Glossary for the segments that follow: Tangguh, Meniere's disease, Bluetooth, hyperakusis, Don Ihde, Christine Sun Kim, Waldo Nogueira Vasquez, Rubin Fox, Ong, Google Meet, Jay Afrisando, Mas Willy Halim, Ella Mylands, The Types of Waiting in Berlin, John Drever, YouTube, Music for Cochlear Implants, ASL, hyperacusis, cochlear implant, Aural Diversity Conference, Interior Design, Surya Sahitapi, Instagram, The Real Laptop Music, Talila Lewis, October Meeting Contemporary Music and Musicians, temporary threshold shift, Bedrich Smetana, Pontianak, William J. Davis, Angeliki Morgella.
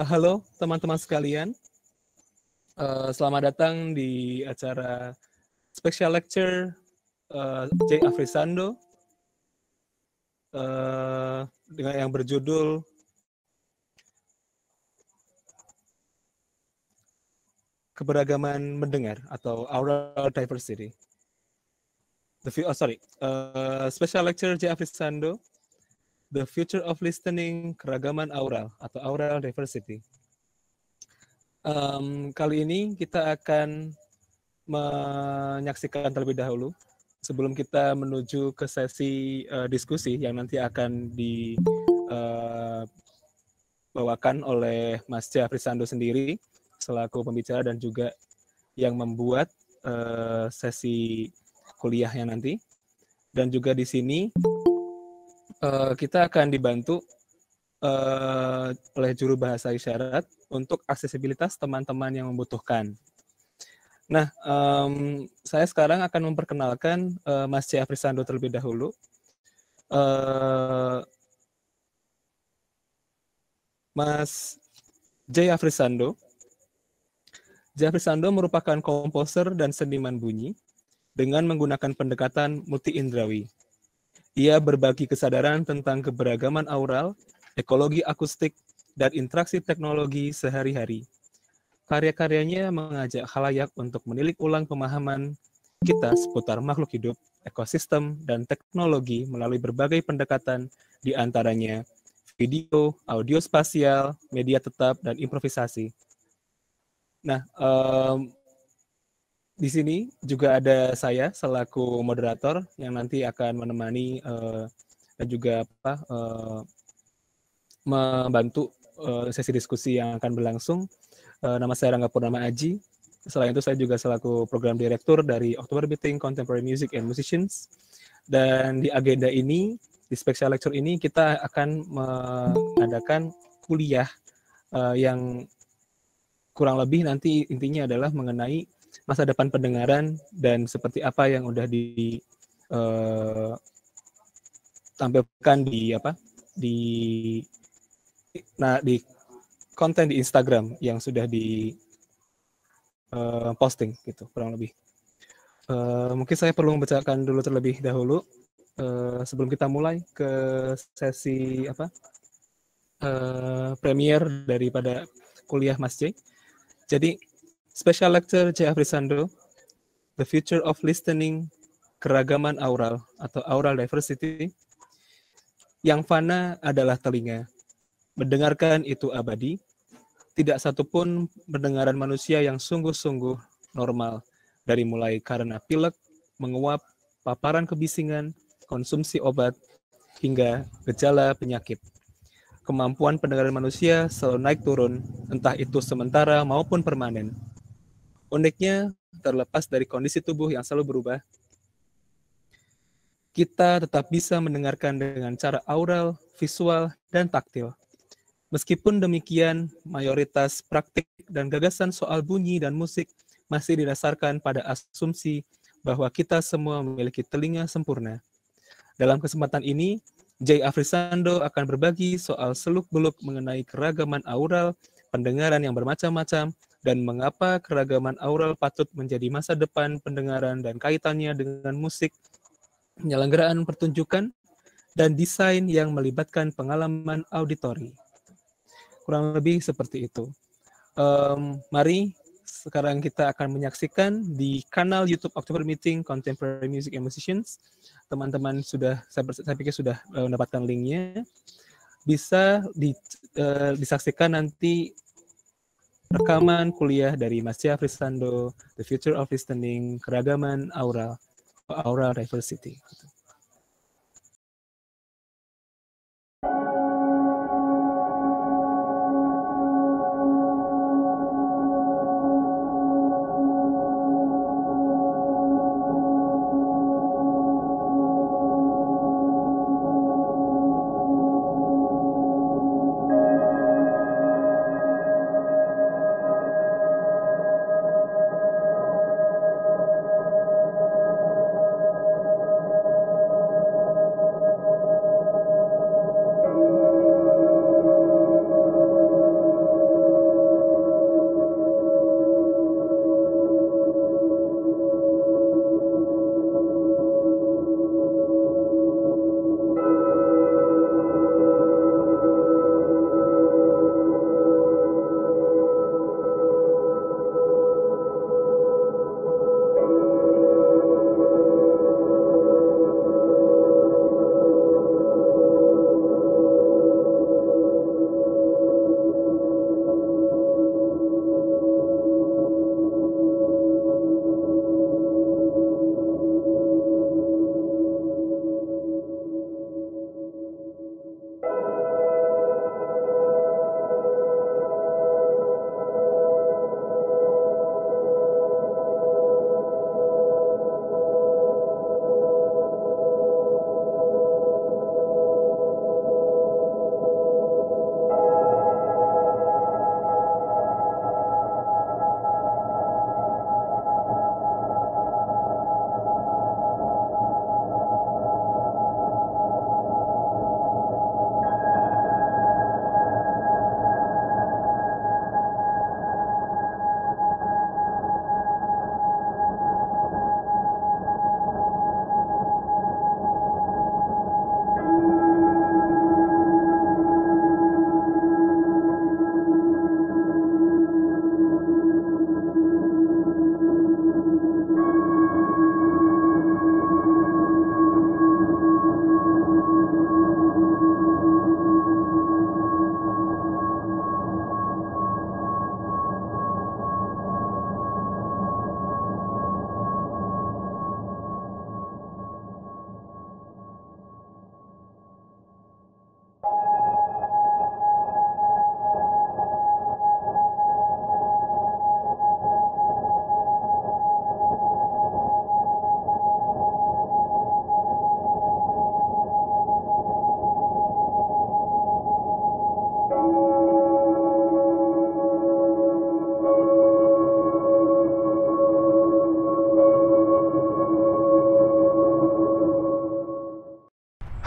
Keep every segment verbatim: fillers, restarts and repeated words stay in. Uh, halo teman-teman sekalian, uh, selamat datang di acara special lecture uh, Jay Afrisando uh, dengan yang berjudul keberagaman mendengar atau Aural Diversity. The oh, sorry, uh, special lecture Jay Afrisando. The Future of Listening, Keragaman Aural atau Aural Diversity. Um, kali ini kita akan menyaksikan terlebih dahulu sebelum kita menuju ke sesi uh, diskusi yang nanti akan dibawakan uh, oleh Mas Jay Afrisando sendiri selaku pembicara dan juga yang membuat uh, sesi kuliahnya nanti. Dan juga di sini Uh, kita akan dibantu uh, oleh juru bahasa isyarat untuk aksesibilitas teman-teman yang membutuhkan. Nah, um, saya sekarang akan memperkenalkan uh, Mas Jay Afrisando terlebih dahulu. Uh, Mas Jay Afrisando. Jay Afrisando merupakan komposer dan seniman bunyi dengan menggunakan pendekatan multi-indrawi. Ia berbagi kesadaran tentang keberagaman aural, ekologi akustik, dan interaksi teknologi sehari-hari. Karya-karyanya mengajak khalayak untuk menilik ulang pemahaman kita seputar makhluk hidup, ekosistem, dan teknologi melalui berbagai pendekatan di antaranya video, audio spasial, media tetap, dan improvisasi. Nah, um, di sini juga ada saya selaku moderator yang nanti akan menemani uh, dan juga apa, uh, membantu uh, sesi diskusi yang akan berlangsung. Uh, nama saya Rangga Purnama Aji. Selain itu saya juga selaku program direktur dari October Meeting Contemporary Music and Musicians. Dan di agenda ini, di special lecture ini kita akan mengadakan kuliah uh, yang kurang lebih nanti intinya adalah mengenai masa depan pendengaran dan seperti apa yang udah ditampilkan uh, di apa di nah di konten di Instagram yang sudah di uh, posting gitu kurang lebih. Uh, mungkin saya perlu membacakan dulu terlebih dahulu uh, sebelum kita mulai ke sesi apa uh, premier daripada kuliah Mas Jay. Jadi special lecture Jay Afrisando, The Future of Listening, Keragaman Aural atau Aural Diversity. Yang fana adalah telinga. Mendengarkan itu abadi. Tidak satupun pendengaran manusia yang sungguh-sungguh normal. Dari mulai karena pilek, menguap, paparan kebisingan, konsumsi obat, hingga gejala penyakit. Kemampuan pendengaran manusia selalu naik turun, entah itu sementara maupun permanen. Uniknya, terlepas dari kondisi tubuh yang selalu berubah, kita tetap bisa mendengarkan dengan cara aural, visual, dan taktil. Meskipun demikian, mayoritas praktik dan gagasan soal bunyi dan musik masih didasarkan pada asumsi bahwa kita semua memiliki telinga sempurna. Dalam kesempatan ini, Jay Afrisando akan berbagi soal seluk-beluk mengenai keragaman aural, pendengaran yang bermacam-macam, dan mengapa keragaman aural patut menjadi masa depan pendengaran dan kaitannya dengan musik, penyelenggaraan pertunjukan, dan desain yang melibatkan pengalaman auditori. Kurang lebih seperti itu. Um, mari sekarang kita akan menyaksikan di kanal YouTube October Meeting Contemporary Music and Musicians. Teman-teman sudah, saya, saya pikir sudah uh, mendapatkan linknya. Bisa di, uh, disaksikan nanti rekaman kuliah dari Mas Jay Afrisando, The Future of Listening, Keragaman Aural, Aural Diversity.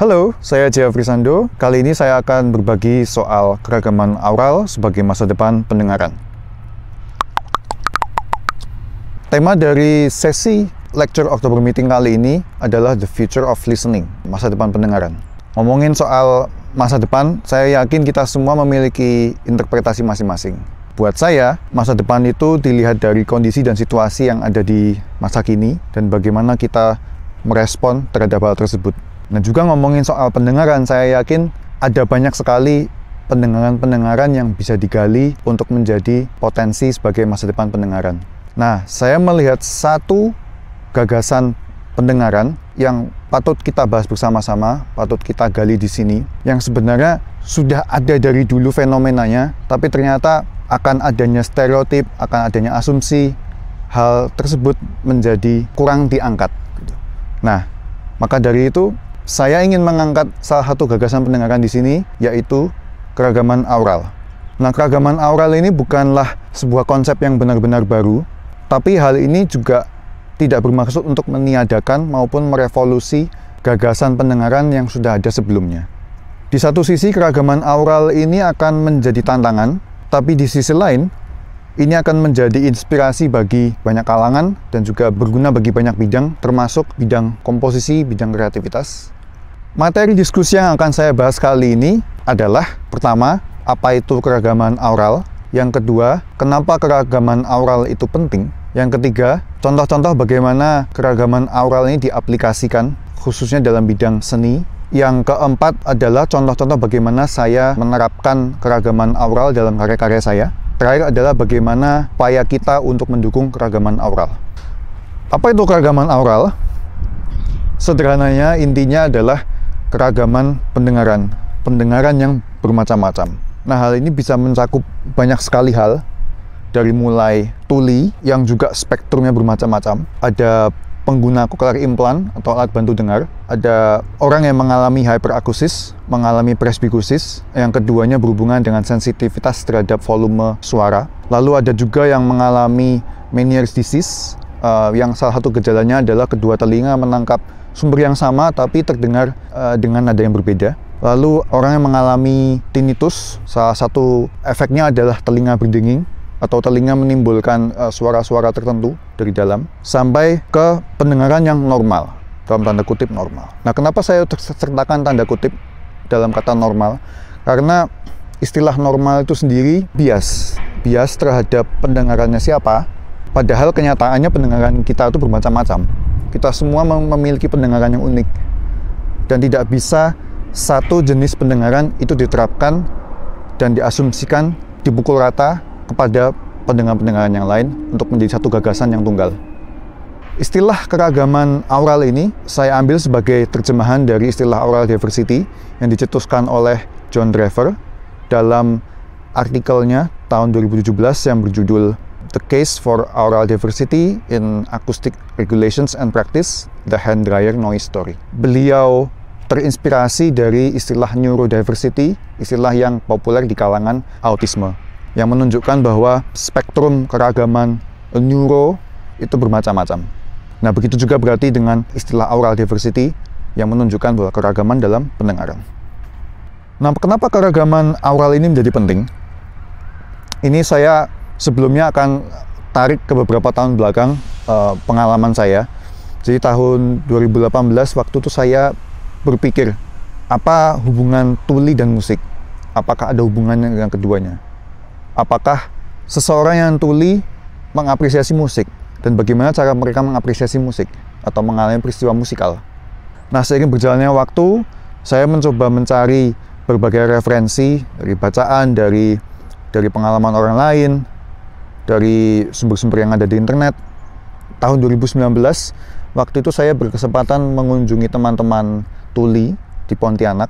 Halo, saya Jay Afrisando. Kali ini saya akan berbagi soal keragaman aural sebagai masa depan pendengaran. Tema dari sesi lecture October Meeting kali ini adalah The Future of Listening, masa depan pendengaran. Ngomongin soal masa depan, saya yakin kita semua memiliki interpretasi masing-masing. Buat saya, masa depan itu dilihat dari kondisi dan situasi yang ada di masa kini dan bagaimana kita merespon terhadap hal tersebut. Nah, juga ngomongin soal pendengaran, saya yakin ada banyak sekali pendengaran-pendengaran yang bisa digali untuk menjadi potensi sebagai masa depan pendengaran. Nah, saya melihat satu gagasan pendengaran yang patut kita bahas bersama-sama, patut kita gali di sini, yang sebenarnya sudah ada dari dulu fenomenanya, tapi ternyata akan adanya stereotip, akan adanya asumsi, hal tersebut menjadi kurang diangkat. Nah, maka dari itu saya ingin mengangkat salah satu gagasan pendengaran di sini, yaitu keragaman aural. Nah, keragaman aural ini bukanlah sebuah konsep yang benar-benar baru, tapi hal ini juga tidak bermaksud untuk meniadakan maupun merevolusi gagasan pendengaran yang sudah ada sebelumnya. Di satu sisi, keragaman aural ini akan menjadi tantangan, tapi di sisi lain, ini akan menjadi inspirasi bagi banyak kalangan dan juga berguna bagi banyak bidang, termasuk bidang komposisi, bidang kreativitas. Materi diskusi yang akan saya bahas kali ini adalah, pertama, apa itu keragaman aural? Yang kedua, kenapa keragaman aural itu penting? Yang ketiga, contoh-contoh bagaimana keragaman aural ini diaplikasikan, khususnya dalam bidang seni. Yang keempat adalah contoh-contoh bagaimana saya menerapkan keragaman aural dalam karya-karya saya. Terakhir adalah bagaimana upaya kita untuk mendukung keragaman aural. Apa itu keragaman aural? Sederhananya, intinya adalah keragaman pendengaran. Pendengaran yang bermacam-macam. Nah, hal ini bisa mencakup banyak sekali hal. Dari mulai tuli, yang juga spektrumnya bermacam-macam. Ada pengguna cochlear implant atau alat bantu dengar, ada orang yang mengalami hyperakusis, mengalami presbikusis, yang keduanya berhubungan dengan sensitivitas terhadap volume suara. Lalu ada juga yang mengalami Meniere's disease, uh, yang salah satu gejalanya adalah kedua telinga menangkap sumber yang sama tapi terdengar uh, dengan nada yang berbeda. Lalu orang yang mengalami tinnitus, salah satu efeknya adalah telinga berdenging atau telinga menimbulkan suara-suara uh, tertentu dari dalam, sampai ke pendengaran yang normal, dalam tanda kutip normal. Nah, kenapa saya sertakan tanda kutip dalam kata normal? Karena istilah normal itu sendiri bias, bias terhadap pendengarannya siapa, padahal kenyataannya pendengaran kita itu bermacam-macam. Kita semua memiliki pendengaran yang unik, dan tidak bisa satu jenis pendengaran itu diterapkan dan diasumsikan, dipukul rata kepada pendengar-pendengaran yang lain untuk menjadi satu gagasan yang tunggal. Istilah keragaman aural ini saya ambil sebagai terjemahan dari istilah aural diversity yang dicetuskan oleh John Drever dalam artikelnya tahun dua ribu tujuh belas yang berjudul The Case for Aural Diversity in Acoustic Regulations and Practice, The Hand Dryer Noise Story. Beliau terinspirasi dari istilah neurodiversity, istilah yang populer di kalangan autisme, yang menunjukkan bahwa spektrum keragaman neuro itu bermacam-macam. Nah, begitu juga berarti dengan istilah aural diversity yang menunjukkan bahwa keragaman dalam pendengaran. Nah, kenapa keragaman aural ini menjadi penting? Ini saya sebelumnya akan tarik ke beberapa tahun belakang eh, pengalaman saya. Jadi tahun dua ribu delapan belas waktu itu saya berpikir, apa hubungan tuli dan musik? Apakah ada hubungannya dengan keduanya? Apakah seseorang yang tuli mengapresiasi musik? Dan bagaimana cara mereka mengapresiasi musik atau mengalami peristiwa musikal? Nah, seiring berjalannya waktu, saya mencoba mencari berbagai referensi dari bacaan, dari, dari pengalaman orang lain, dari sumber-sumber yang ada di internet. Tahun dua ribu sembilan belas, waktu itu saya berkesempatan mengunjungi teman-teman tuli di Pontianak.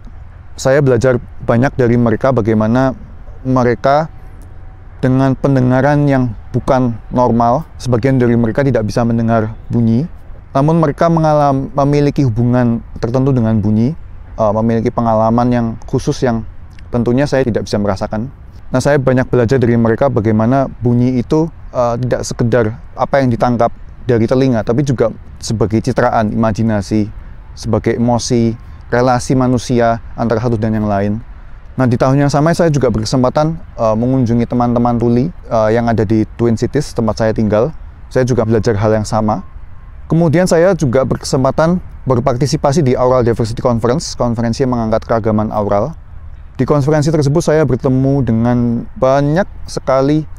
Saya belajar banyak dari mereka, bagaimana mereka dengan pendengaran yang bukan normal, sebagian dari mereka tidak bisa mendengar bunyi, namun mereka mengalami, memiliki hubungan tertentu dengan bunyi, uh, memiliki pengalaman yang khusus yang tentunya saya tidak bisa merasakan. Nah, saya banyak belajar dari mereka bagaimana bunyi itu uh, tidak sekedar apa yang ditangkap dari telinga, tapi juga sebagai citraan, imajinasi, sebagai emosi, relasi manusia antara satu dan yang lain. Nah, di tahun yang sama saya juga berkesempatan uh, mengunjungi teman-teman tuli uh, yang ada di Twin Cities, tempat saya tinggal. Saya juga belajar hal yang sama. Kemudian saya juga berkesempatan berpartisipasi di Aural Diversity Conference, konferensi yang mengangkat keragaman aural. Di konferensi tersebut saya bertemu dengan banyak sekali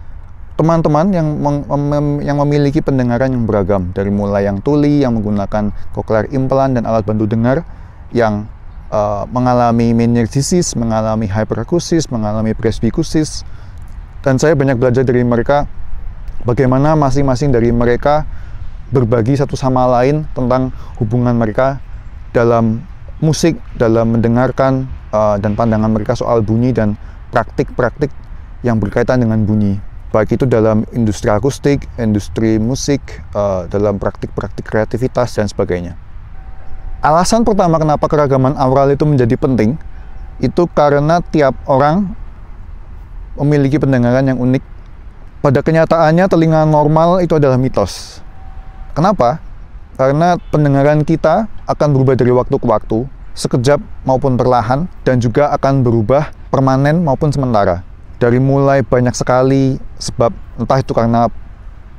teman-teman yang, mem mem yang memiliki pendengaran yang beragam, dari mulai yang tuli, yang menggunakan cochlear implant dan alat bantu dengar, yang Uh, mengalami Meniere's disease, mengalami hyperacusis, mengalami presbycusis, dan saya banyak belajar dari mereka bagaimana masing-masing dari mereka berbagi satu sama lain tentang hubungan mereka dalam musik, dalam mendengarkan, uh, dan pandangan mereka soal bunyi dan praktik-praktik yang berkaitan dengan bunyi, baik itu dalam industri akustik, industri musik, uh, dalam praktik-praktik kreativitas dan sebagainya. Alasan pertama kenapa keragaman aural itu menjadi penting, itu karena tiap orang memiliki pendengaran yang unik. Pada kenyataannya, telinga normal itu adalah mitos. Kenapa? Karena pendengaran kita akan berubah dari waktu ke waktu, sekejap maupun perlahan, dan juga akan berubah permanen maupun sementara. Dari mulai banyak sekali sebab, entah itu karena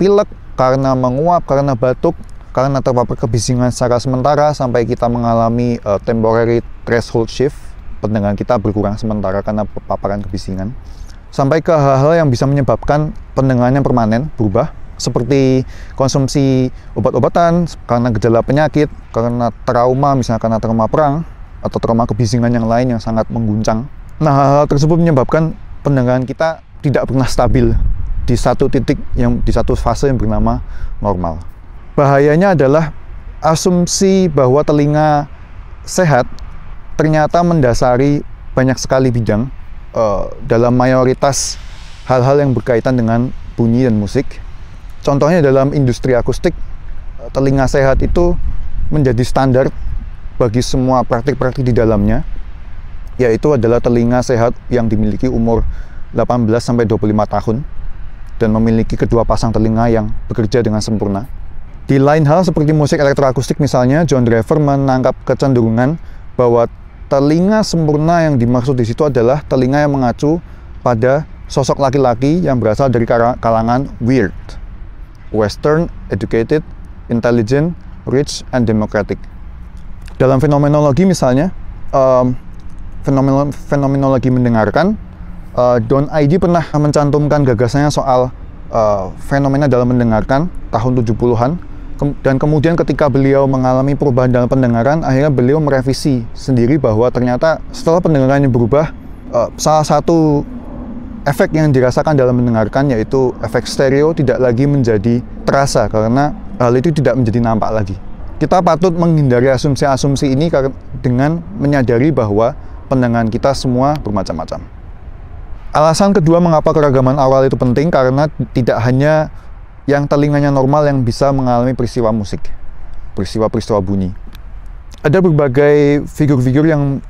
pilek, karena menguap, karena batuk, karena terpapar kebisingan secara sementara, sampai kita mengalami uh, temporary threshold shift, pendengaran kita berkurang sementara karena paparan kebisingan, sampai ke hal-hal yang bisa menyebabkan pendengaran yang permanen berubah, seperti konsumsi obat-obatan karena gejala penyakit, karena trauma, misalnya karena trauma perang atau trauma kebisingan yang lain yang sangat mengguncang. Nah, hal-hal tersebut menyebabkan pendengaran kita tidak pernah stabil di satu titik, yang di satu fase yang bernama normal. Bahayanya adalah asumsi bahwa telinga sehat ternyata mendasari banyak sekali bidang, uh, dalam mayoritas hal-hal yang berkaitan dengan bunyi dan musik. Contohnya dalam industri akustik, telinga sehat itu menjadi standar bagi semua praktik-praktik di dalamnya, yaitu adalah telinga sehat yang dimiliki umur delapan belas sampai dua puluh lima tahun dan memiliki kedua pasang telinga yang bekerja dengan sempurna. Di lain hal seperti musik elektroakustik misalnya, John Drever menangkap kecenderungan bahwa telinga sempurna yang dimaksud di situ adalah telinga yang mengacu pada sosok laki-laki yang berasal dari kalangan weird, western, educated, intelligent, rich, and democratic. Dalam fenomenologi misalnya, um, fenomen fenomenologi mendengarkan, uh, Don Ihde pernah mencantumkan gagasannya soal uh, fenomena dalam mendengarkan tahun tujuh puluhan. Dan kemudian ketika beliau mengalami perubahan dalam pendengaran, akhirnya beliau merevisi sendiri bahwa ternyata setelah pendengarannya berubah, uh, salah satu efek yang dirasakan dalam mendengarkan, yaitu efek stereo, tidak lagi menjadi terasa karena hal itu tidak menjadi nampak lagi. Kita patut menghindari asumsi-asumsi ini dengan menyadari bahwa pendengaran kita semua bermacam-macam. Alasan kedua mengapa keragaman aural itu penting, karena tidak hanya yang telinganya normal yang bisa mengalami peristiwa musik, peristiwa-peristiwa bunyi. Ada berbagai figur-figur yang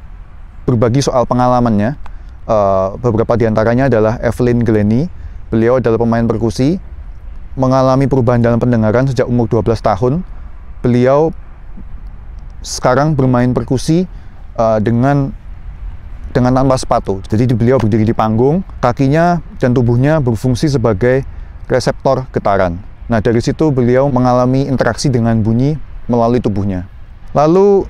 berbagi soal pengalamannya. Uh, beberapa diantaranya adalah Evelyn Glennie. Beliau adalah pemain perkusi, mengalami perubahan dalam pendengaran sejak umur dua belas tahun. Beliau sekarang bermain perkusi uh, dengan dengan tanpa sepatu. Jadi beliau berdiri di panggung, kakinya dan tubuhnya berfungsi sebagai reseptor getaran. Nah, dari situ beliau mengalami interaksi dengan bunyi melalui tubuhnya. Lalu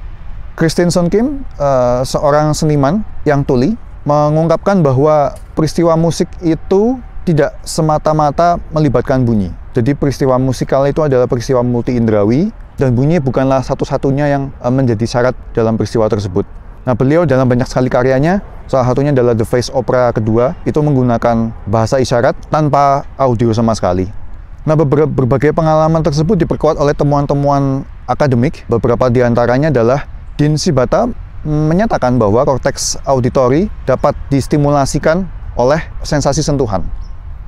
Christine Sun Kim, uh, seorang seniman yang tuli, mengungkapkan bahwa peristiwa musik itu tidak semata-mata melibatkan bunyi. Jadi peristiwa musikal itu adalah peristiwa multi-indrawi, dan bunyi bukanlah satu-satunya yang uh, menjadi syarat dalam peristiwa tersebut. Nah, beliau dalam banyak sekali karyanya, salah satunya adalah The Face Opera kedua, itu menggunakan bahasa isyarat tanpa audio sama sekali. Nah, beber berbagai pengalaman tersebut diperkuat oleh temuan-temuan akademik. Beberapa diantaranya adalah Dean Shibata menyatakan bahwa korteks auditori dapat distimulasikan oleh sensasi sentuhan.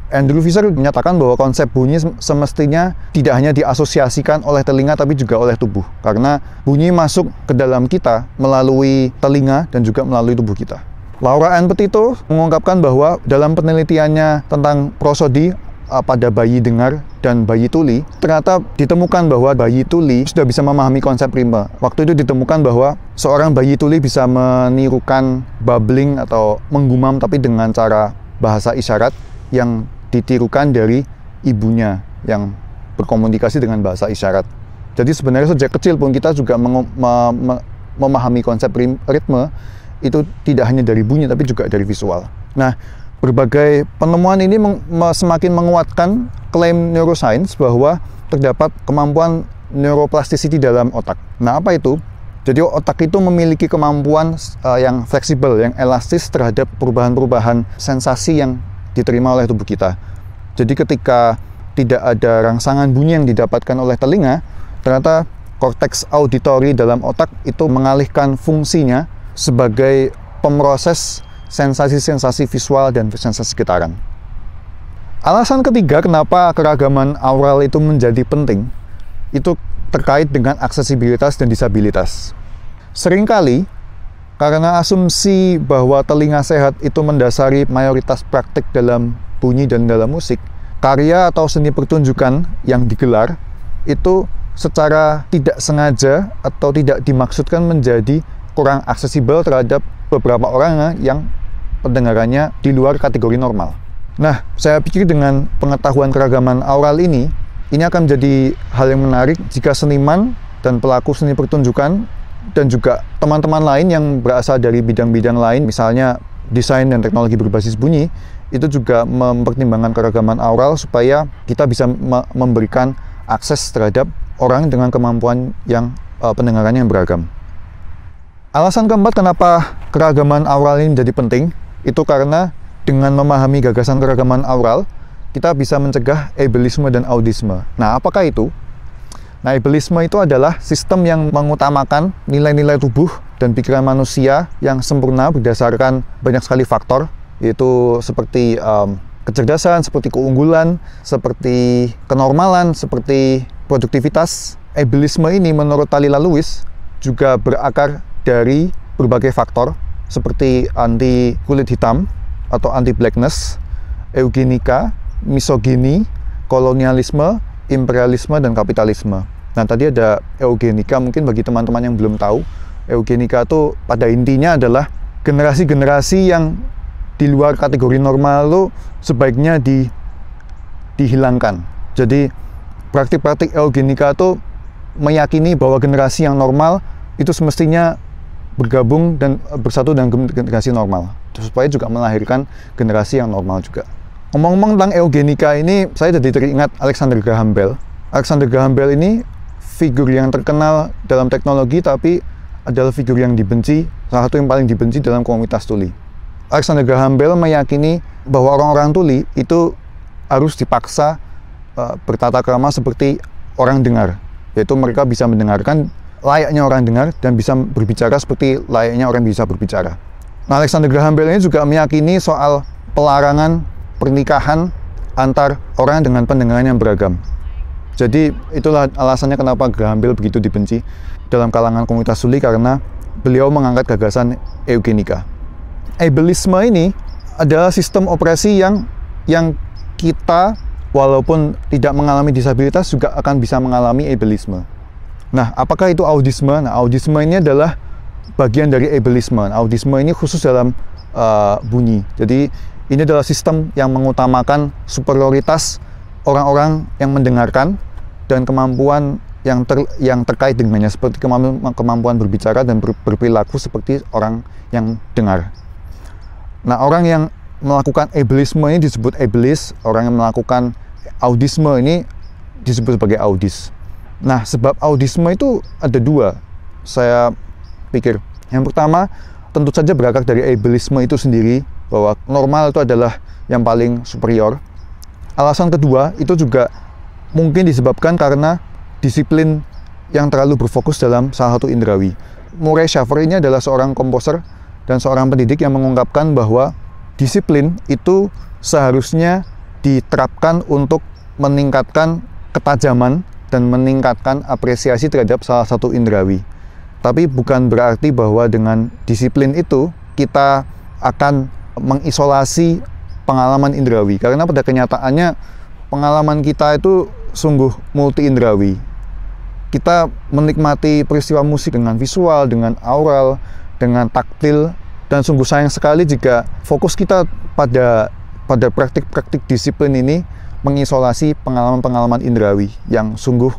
Andrew Fisher menyatakan bahwa konsep bunyi semestinya tidak hanya diasosiasikan oleh telinga tapi juga oleh tubuh, karena bunyi masuk ke dalam kita melalui telinga dan juga melalui tubuh kita. Laura N. Petito mengungkapkan bahwa dalam penelitiannya tentang prosodi uh, pada bayi dengar dan bayi tuli, ternyata ditemukan bahwa bayi tuli sudah bisa memahami konsep rimba. Waktu itu ditemukan bahwa seorang bayi tuli bisa menirukan babbling atau menggumam tapi dengan cara bahasa isyarat yang ditirukan dari ibunya yang berkomunikasi dengan bahasa isyarat. Jadi sebenarnya sejak kecil pun kita juga memahami konsep ritme itu tidak hanya dari bunyi tapi juga dari visual. Nah, berbagai penemuan ini meng semakin menguatkan klaim neuroscience bahwa terdapat kemampuan neuroplasticity dalam otak. Nah, apa itu? Jadi otak itu memiliki kemampuan uh, yang fleksibel, yang elastis terhadap perubahan-perubahan sensasi yang diterima oleh tubuh kita. Jadi ketika tidak ada rangsangan bunyi yang didapatkan oleh telinga, ternyata korteks auditori dalam otak itu mengalihkan fungsinya sebagai pemroses sensasi-sensasi visual dan sensasi getaran. Alasan ketiga kenapa keragaman aural itu menjadi penting, itu terkait dengan aksesibilitas dan disabilitas. Seringkali, karena asumsi bahwa telinga sehat itu mendasari mayoritas praktik dalam bunyi dan dalam musik, karya atau seni pertunjukan yang digelar itu secara tidak sengaja atau tidak dimaksudkan menjadi kurang aksesibel terhadap beberapa orang yang pendengarannya di luar kategori normal. Nah, saya pikir dengan pengetahuan keragaman aural ini, ini akan menjadi hal yang menarik jika seniman dan pelaku seni pertunjukan dan juga teman-teman lain yang berasal dari bidang-bidang lain, misalnya desain dan teknologi berbasis bunyi, itu juga mempertimbangkan keragaman aural supaya kita bisa me memberikan akses terhadap orang dengan kemampuan yang uh, pendengarannya yang beragam. Alasan keempat kenapa keragaman aural ini menjadi penting, itu karena dengan memahami gagasan keragaman aural, kita bisa mencegah ableisme dan audisme. Nah, apakah itu? Nah, ableisme itu adalah sistem yang mengutamakan nilai-nilai tubuh dan pikiran manusia yang sempurna berdasarkan banyak sekali faktor, yaitu seperti um, kecerdasan, seperti keunggulan, seperti kenormalan, seperti produktivitas. Ableisme ini menurut Talila Lewis juga berakar dari berbagai faktor seperti anti kulit hitam atau anti blackness, eugenika, misogini, kolonialisme, imperialisme dan kapitalisme. Nah, tadi ada eugenika, mungkin bagi teman-teman yang belum tahu, eugenika itu pada intinya adalah generasi-generasi yang di luar kategori normal itu sebaiknya di, dihilangkan. Jadi praktik-praktik eugenika itu meyakini bahwa generasi yang normal itu semestinya bergabung dan bersatu dengan generasi normal supaya juga melahirkan generasi yang normal juga. Ngomong-ngomong tentang eugenika ini, saya jadi teringat Alexander Graham Bell. Alexander Graham Bell ini figur yang terkenal dalam teknologi tapi adalah figur yang dibenci, salah satu yang paling dibenci dalam komunitas tuli. Alexander Graham Bell meyakini bahwa orang-orang tuli itu harus dipaksa uh, bertata krama seperti orang dengar, yaitu mereka bisa mendengarkan layaknya orang dengar dan bisa berbicara seperti layaknya orang bisa berbicara. Nah, Alexander Graham Bell ini juga meyakini soal pelarangan pernikahan antar orang dengan pendengaran yang beragam. Jadi itulah alasannya kenapa Graham Bell begitu dibenci dalam kalangan komunitas tuli, karena beliau mengangkat gagasan eugenika. Ableisme ini adalah sistem opresi yang yang kita walaupun tidak mengalami disabilitas juga akan bisa mengalami ableisme. Nah, apakah itu audisme? Nah, audisme ini adalah bagian dari ableisme. Audisme ini khusus dalam uh, bunyi. Jadi, ini adalah sistem yang mengutamakan superioritas orang-orang yang mendengarkan dan kemampuan yang, ter, yang terkait dengannya, seperti kemampuan berbicara dan ber, berperilaku seperti orang yang dengar. Nah, orang yang melakukan ableisme ini disebut ableis, orang yang melakukan audisme ini disebut sebagai audis. Nah, sebab audisme itu ada dua, saya pikir. Yang pertama, tentu saja berakar dari ableisme itu sendiri, bahwa normal itu adalah yang paling superior. Alasan kedua, itu juga mungkin disebabkan karena disiplin yang terlalu berfokus dalam salah satu indrawi. Murray Schafer ini adalah seorang komposer dan seorang pendidik yang mengungkapkan bahwa disiplin itu seharusnya diterapkan untuk meningkatkan ketajaman dan meningkatkan apresiasi terhadap salah satu indrawi. Tapi bukan berarti bahwa dengan disiplin itu kita akan mengisolasi pengalaman indrawi, karena pada kenyataannya pengalaman kita itu sungguh multi indrawi. Kita menikmati peristiwa musik dengan visual, dengan aural, dengan taktil, dan sungguh sayang sekali jika fokus kita pada pada praktik-praktik disiplin ini mengisolasi pengalaman-pengalaman indrawi yang sungguh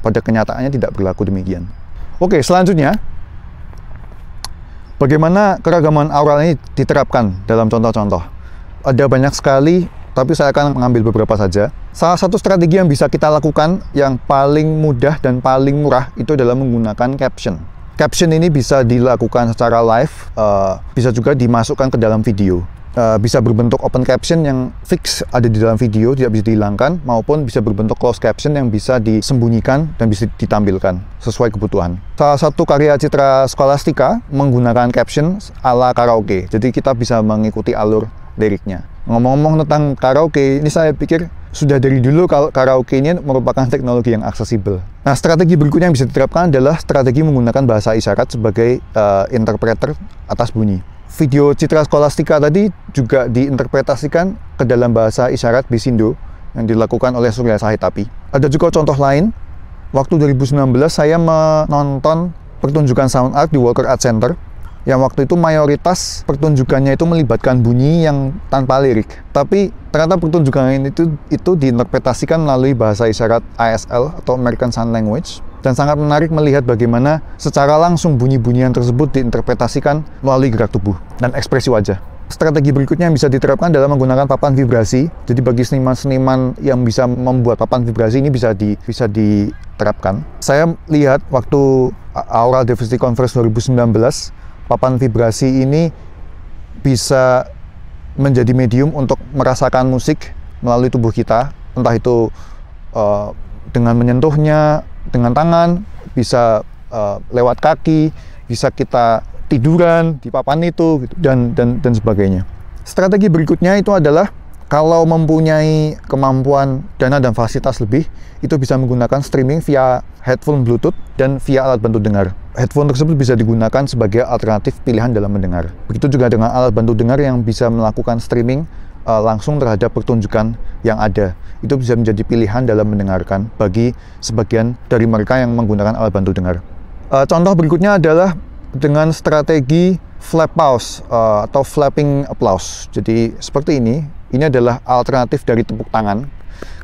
pada kenyataannya tidak berlaku demikian. Oke, selanjutnya bagaimana keragaman aural ini diterapkan dalam contoh-contoh? Ada banyak sekali, tapi saya akan mengambil beberapa saja. Salah satu strategi yang bisa kita lakukan yang paling mudah dan paling murah itu adalah menggunakan caption. Caption ini bisa dilakukan secara live, uh, bisa juga dimasukkan ke dalam video. Uh, bisa berbentuk open caption yang fix ada di dalam video, tidak bisa dihilangkan, maupun bisa berbentuk closed caption yang bisa disembunyikan dan bisa ditampilkan sesuai kebutuhan. Salah satu karya Citra Scholastica menggunakan caption ala karaoke, jadi kita bisa mengikuti alur liriknya. Ngomong-ngomong tentang karaoke, ini saya pikir sudah dari dulu kalau karaoke ini merupakan teknologi yang aksesibel. Nah, strategi berikutnya yang bisa diterapkan adalah strategi menggunakan bahasa isyarat sebagai uh, interpreter atas bunyi. Video Citra Scholastica tadi juga diinterpretasikan ke dalam bahasa isyarat Bisindo yang dilakukan oleh Surya Sahitapi. Ada juga contoh lain. Waktu dua ribu sembilan belas saya menonton pertunjukan sound art di Walker Art Center, yang waktu itu mayoritas pertunjukannya itu melibatkan bunyi yang tanpa lirik. Tapi ternyata pertunjukan itu itu diinterpretasikan melalui bahasa isyarat A S L atau American Sign Language, dan sangat menarik melihat bagaimana secara langsung bunyi-bunyian tersebut diinterpretasikan melalui gerak tubuh dan ekspresi wajah. Strategi berikutnya yang bisa diterapkan adalah menggunakan papan vibrasi. Jadi bagi seniman-seniman yang bisa membuat papan vibrasi ini bisa di, bisa diterapkan. Saya lihat waktu Aural Diversity Conference dua ribu sembilan belas, papan vibrasi ini bisa menjadi medium untuk merasakan musik melalui tubuh kita, entah itu uh, dengan menyentuhnya dengan tangan, bisa uh, lewat kaki, bisa kita tiduran di papan itu, gitu, dan, dan, dan sebagainya. Strategi berikutnya itu adalah kalau mempunyai kemampuan dana dan fasilitas lebih, itu bisa menggunakan streaming via headphone Bluetooth dan via alat bantu dengar. Headphone tersebut bisa digunakan sebagai alternatif pilihan dalam mendengar. Begitu juga dengan alat bantu dengar yang bisa melakukan streaming uh, langsung terhadap pertunjukan yang ada. Itu bisa menjadi pilihan dalam mendengarkan bagi sebagian dari mereka yang menggunakan alat bantu dengar. Uh, contoh berikutnya adalah dengan strategi flap pause uh, atau flapping applause. Jadi seperti ini. Ini adalah alternatif dari tepuk tangan,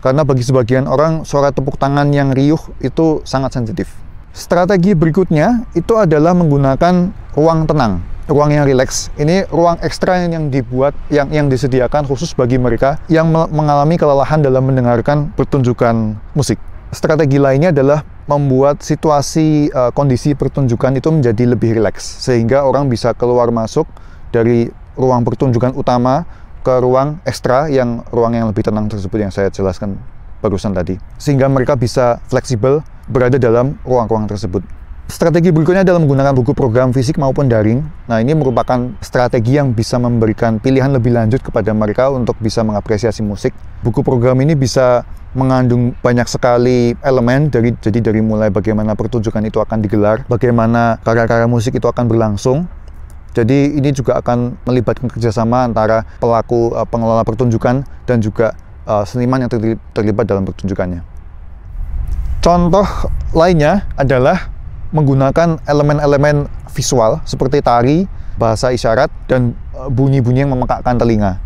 karena bagi sebagian orang suara tepuk tangan yang riuh itu sangat sensitif. Strategi berikutnya itu adalah menggunakan ruang tenang, ruang yang rileks. Ini ruang ekstra yang dibuat, yang, yang disediakan khusus bagi mereka yang mengalami kelelahan dalam mendengarkan pertunjukan musik. Strategi lainnya adalah membuat situasi uh, kondisi pertunjukan itu menjadi lebih rileks, sehingga orang bisa keluar masuk dari ruang pertunjukan utama ke ruang ekstra, yang ruang yang lebih tenang tersebut yang saya jelaskan barusan tadi, sehingga mereka bisa fleksibel berada dalam ruang-ruang tersebut. Strategi berikutnya adalah menggunakan buku program fisik maupun daring. Nah, ini merupakan strategi yang bisa memberikan pilihan lebih lanjut kepada mereka untuk bisa mengapresiasi musik. Buku program ini bisa mengandung banyak sekali elemen, dari jadi dari mulai bagaimana pertunjukan itu akan digelar, bagaimana karya-karya musik itu akan berlangsung. Jadi ini juga akan melibatkan kerjasama antara pelaku uh, pengelola pertunjukan dan juga uh, seniman yang terlibat dalam pertunjukannya. Contoh lainnya adalah menggunakan elemen-elemen visual seperti tari, bahasa isyarat, dan bunyi-bunyi yang memekakkan telinga.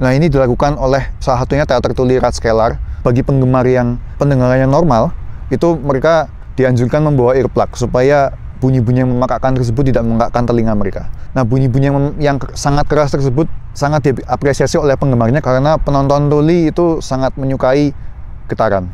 Nah, ini dilakukan oleh salah satunya teater Tully Ratzkelar. Bagi penggemar yang pendengarannya normal, itu mereka dianjurkan membawa earplug supaya bunyi-bunyi yang memekakkan tersebut tidak memekakkan telinga mereka. Nah, bunyi-bunyi yang, yang sangat keras tersebut sangat diapresiasi oleh penggemarnya karena penonton Tully itu sangat menyukai getaran.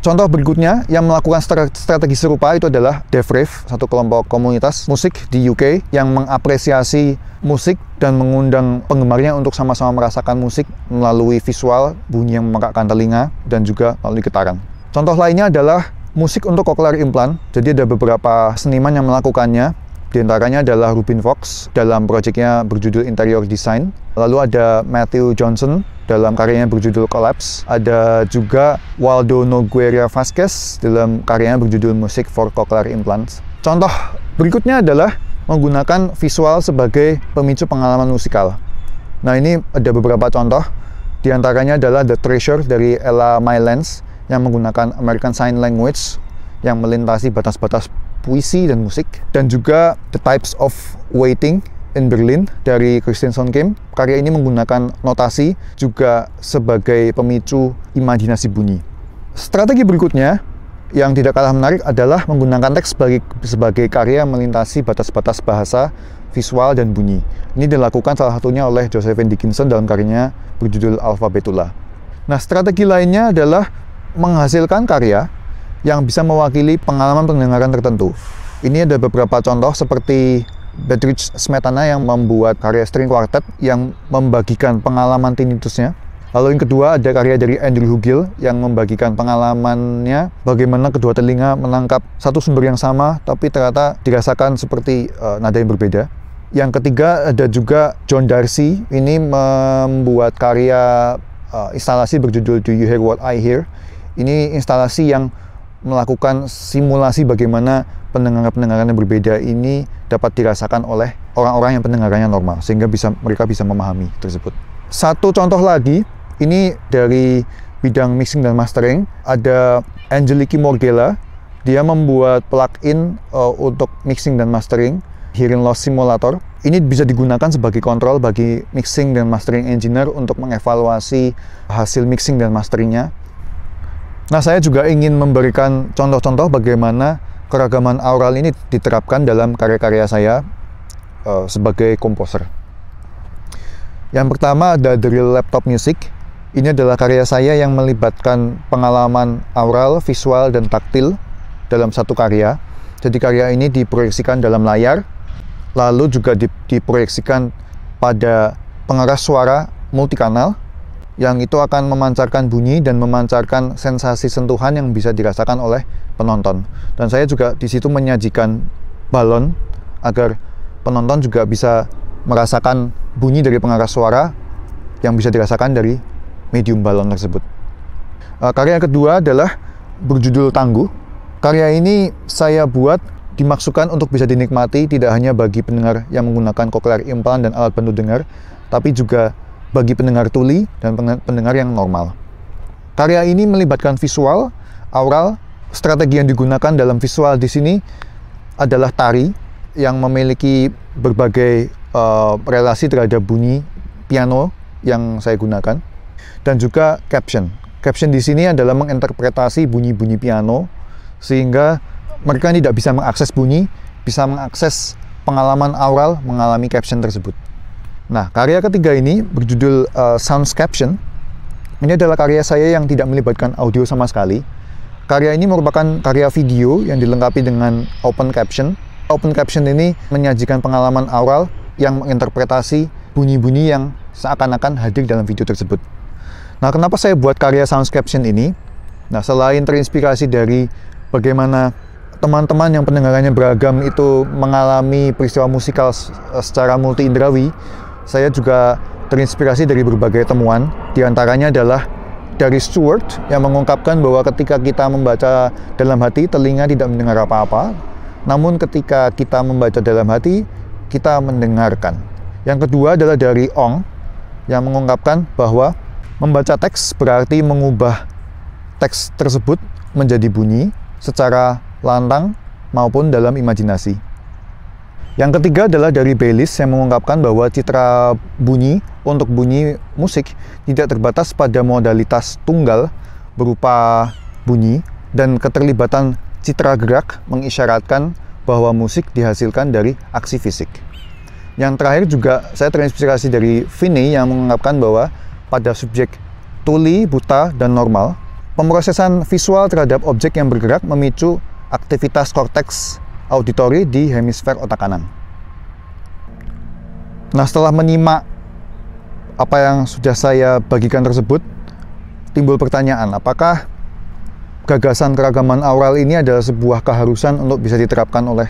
Contoh berikutnya yang melakukan strategi serupa itu adalah Deaf Rave, satu kelompok komunitas musik di U K yang mengapresiasi musik dan mengundang penggemarnya untuk sama-sama merasakan musik melalui visual, bunyi yang memekakkan telinga, dan juga melalui getaran. Contoh lainnya adalah musik untuk cochlear implant. Jadi ada beberapa seniman yang melakukannya. Di antaranya adalah Rubin Fox dalam proyeknya berjudul Interior Design. Lalu ada Matthew Johnson dalam karyanya berjudul Collapse. Ada juga Waldo Nogueira Vasquez dalam karyanya berjudul Music for Cochlear Implants. Contoh berikutnya adalah menggunakan visual sebagai pemicu pengalaman musikal. Nah, ini ada beberapa contoh. Di antaranya adalah The Treasure dari Ella Mylands yang menggunakan American Sign Language yang melintasi batas-batas puisi dan musik. Dan juga The Types of Waiting in Berlin dari Christine Sun Kim. Karya ini menggunakan notasi juga sebagai pemicu imajinasi bunyi. Strategi berikutnya yang tidak kalah menarik adalah menggunakan teks sebagai, sebagai karya melintasi batas-batas bahasa, visual, dan bunyi. Ini dilakukan salah satunya oleh Josephine Dickinson dalam karyanya berjudul Alphabetula. Nah, strategi lainnya adalah menghasilkan karya yang bisa mewakili pengalaman pendengaran tertentu. Ini ada beberapa contoh seperti Bedrich Smetana yang membuat karya string quartet yang membagikan pengalaman tinnitusnya. Lalu yang kedua ada karya dari Andrew Hugill yang membagikan pengalamannya bagaimana kedua telinga menangkap satu sumber yang sama tapi ternyata dirasakan seperti uh, nada yang berbeda. Yang ketiga ada juga John Darcy, ini membuat karya uh, instalasi berjudul Do You Hear What I Hear? Ini instalasi yang melakukan simulasi bagaimana pendengaran-pendengaran yang berbeda ini dapat dirasakan oleh orang-orang yang pendengarannya normal sehingga bisa mereka bisa memahami tersebut. Satu contoh lagi, ini dari bidang mixing dan mastering, ada Angeliki Morgella. Dia membuat plugin uh, untuk mixing dan mastering, Hearing Loss Simulator. Ini bisa digunakan sebagai kontrol bagi mixing dan mastering engineer untuk mengevaluasi hasil mixing dan masteringnya. Nah, saya juga ingin memberikan contoh-contoh bagaimana keragaman aural ini diterapkan dalam karya-karya saya uh, sebagai komposer. Yang pertama ada The Real Laptop Music. Ini adalah karya saya yang melibatkan pengalaman aural, visual, dan taktil dalam satu karya. Jadi karya ini diproyeksikan dalam layar, lalu juga diproyeksikan pada pengeras suara multikanal, yang itu akan memancarkan bunyi dan memancarkan sensasi sentuhan yang bisa dirasakan oleh penonton. Dan saya juga di situ menyajikan balon agar penonton juga bisa merasakan bunyi dari pengeras suara yang bisa dirasakan dari medium balon tersebut. Karya kedua adalah berjudul Tangguh. Karya ini saya buat dimaksudkan untuk bisa dinikmati tidak hanya bagi pendengar yang menggunakan cochlear implant dan alat bantu dengar, tapi juga bagi pendengar tuli dan pendengar yang normal. Karya ini melibatkan visual, aural. Strategi yang digunakan dalam visual di sini adalah tari yang memiliki berbagai Uh, relasi terhadap bunyi piano yang saya gunakan, dan juga caption. Caption di sini adalah menginterpretasi bunyi-bunyi piano sehingga mereka tidak bisa mengakses bunyi, bisa mengakses pengalaman aural mengalami caption tersebut. Nah, karya ketiga ini berjudul uh, Sounds Caption. Ini adalah karya saya yang tidak melibatkan audio sama sekali. Karya ini merupakan karya video yang dilengkapi dengan open caption. Open caption ini menyajikan pengalaman aural yang menginterpretasi bunyi-bunyi yang seakan-akan hadir dalam video tersebut. Nah, kenapa saya buat karya Sound Caption ini? Nah, selain terinspirasi dari bagaimana teman-teman yang pendengarannya beragam itu mengalami peristiwa musikal secara multi-indrawi, saya juga terinspirasi dari berbagai temuan. Di antaranya adalah dari Stewart yang mengungkapkan bahwa ketika kita membaca dalam hati, telinga tidak mendengar apa-apa. Namun ketika kita membaca dalam hati, kita mendengarkan. Yang kedua adalah dari Ong yang mengungkapkan bahwa membaca teks berarti mengubah teks tersebut menjadi bunyi secara lantang maupun dalam imajinasi. Yang ketiga adalah dari Bayliss yang mengungkapkan bahwa citra bunyi untuk bunyi musik tidak terbatas pada modalitas tunggal berupa bunyi, dan keterlibatan citra gerak mengisyaratkan bahwa musik dihasilkan dari aksi fisik. Yang terakhir juga saya terinspirasi dari Finney yang mengungkapkan bahwa pada subjek tuli, buta, dan normal, pemrosesan visual terhadap objek yang bergerak memicu aktivitas korteks auditori di hemisfer otak kanan. Nah, setelah menyimak apa yang sudah saya bagikan tersebut, timbul pertanyaan, apakah gagasan keragaman aural ini adalah sebuah keharusan untuk bisa diterapkan oleh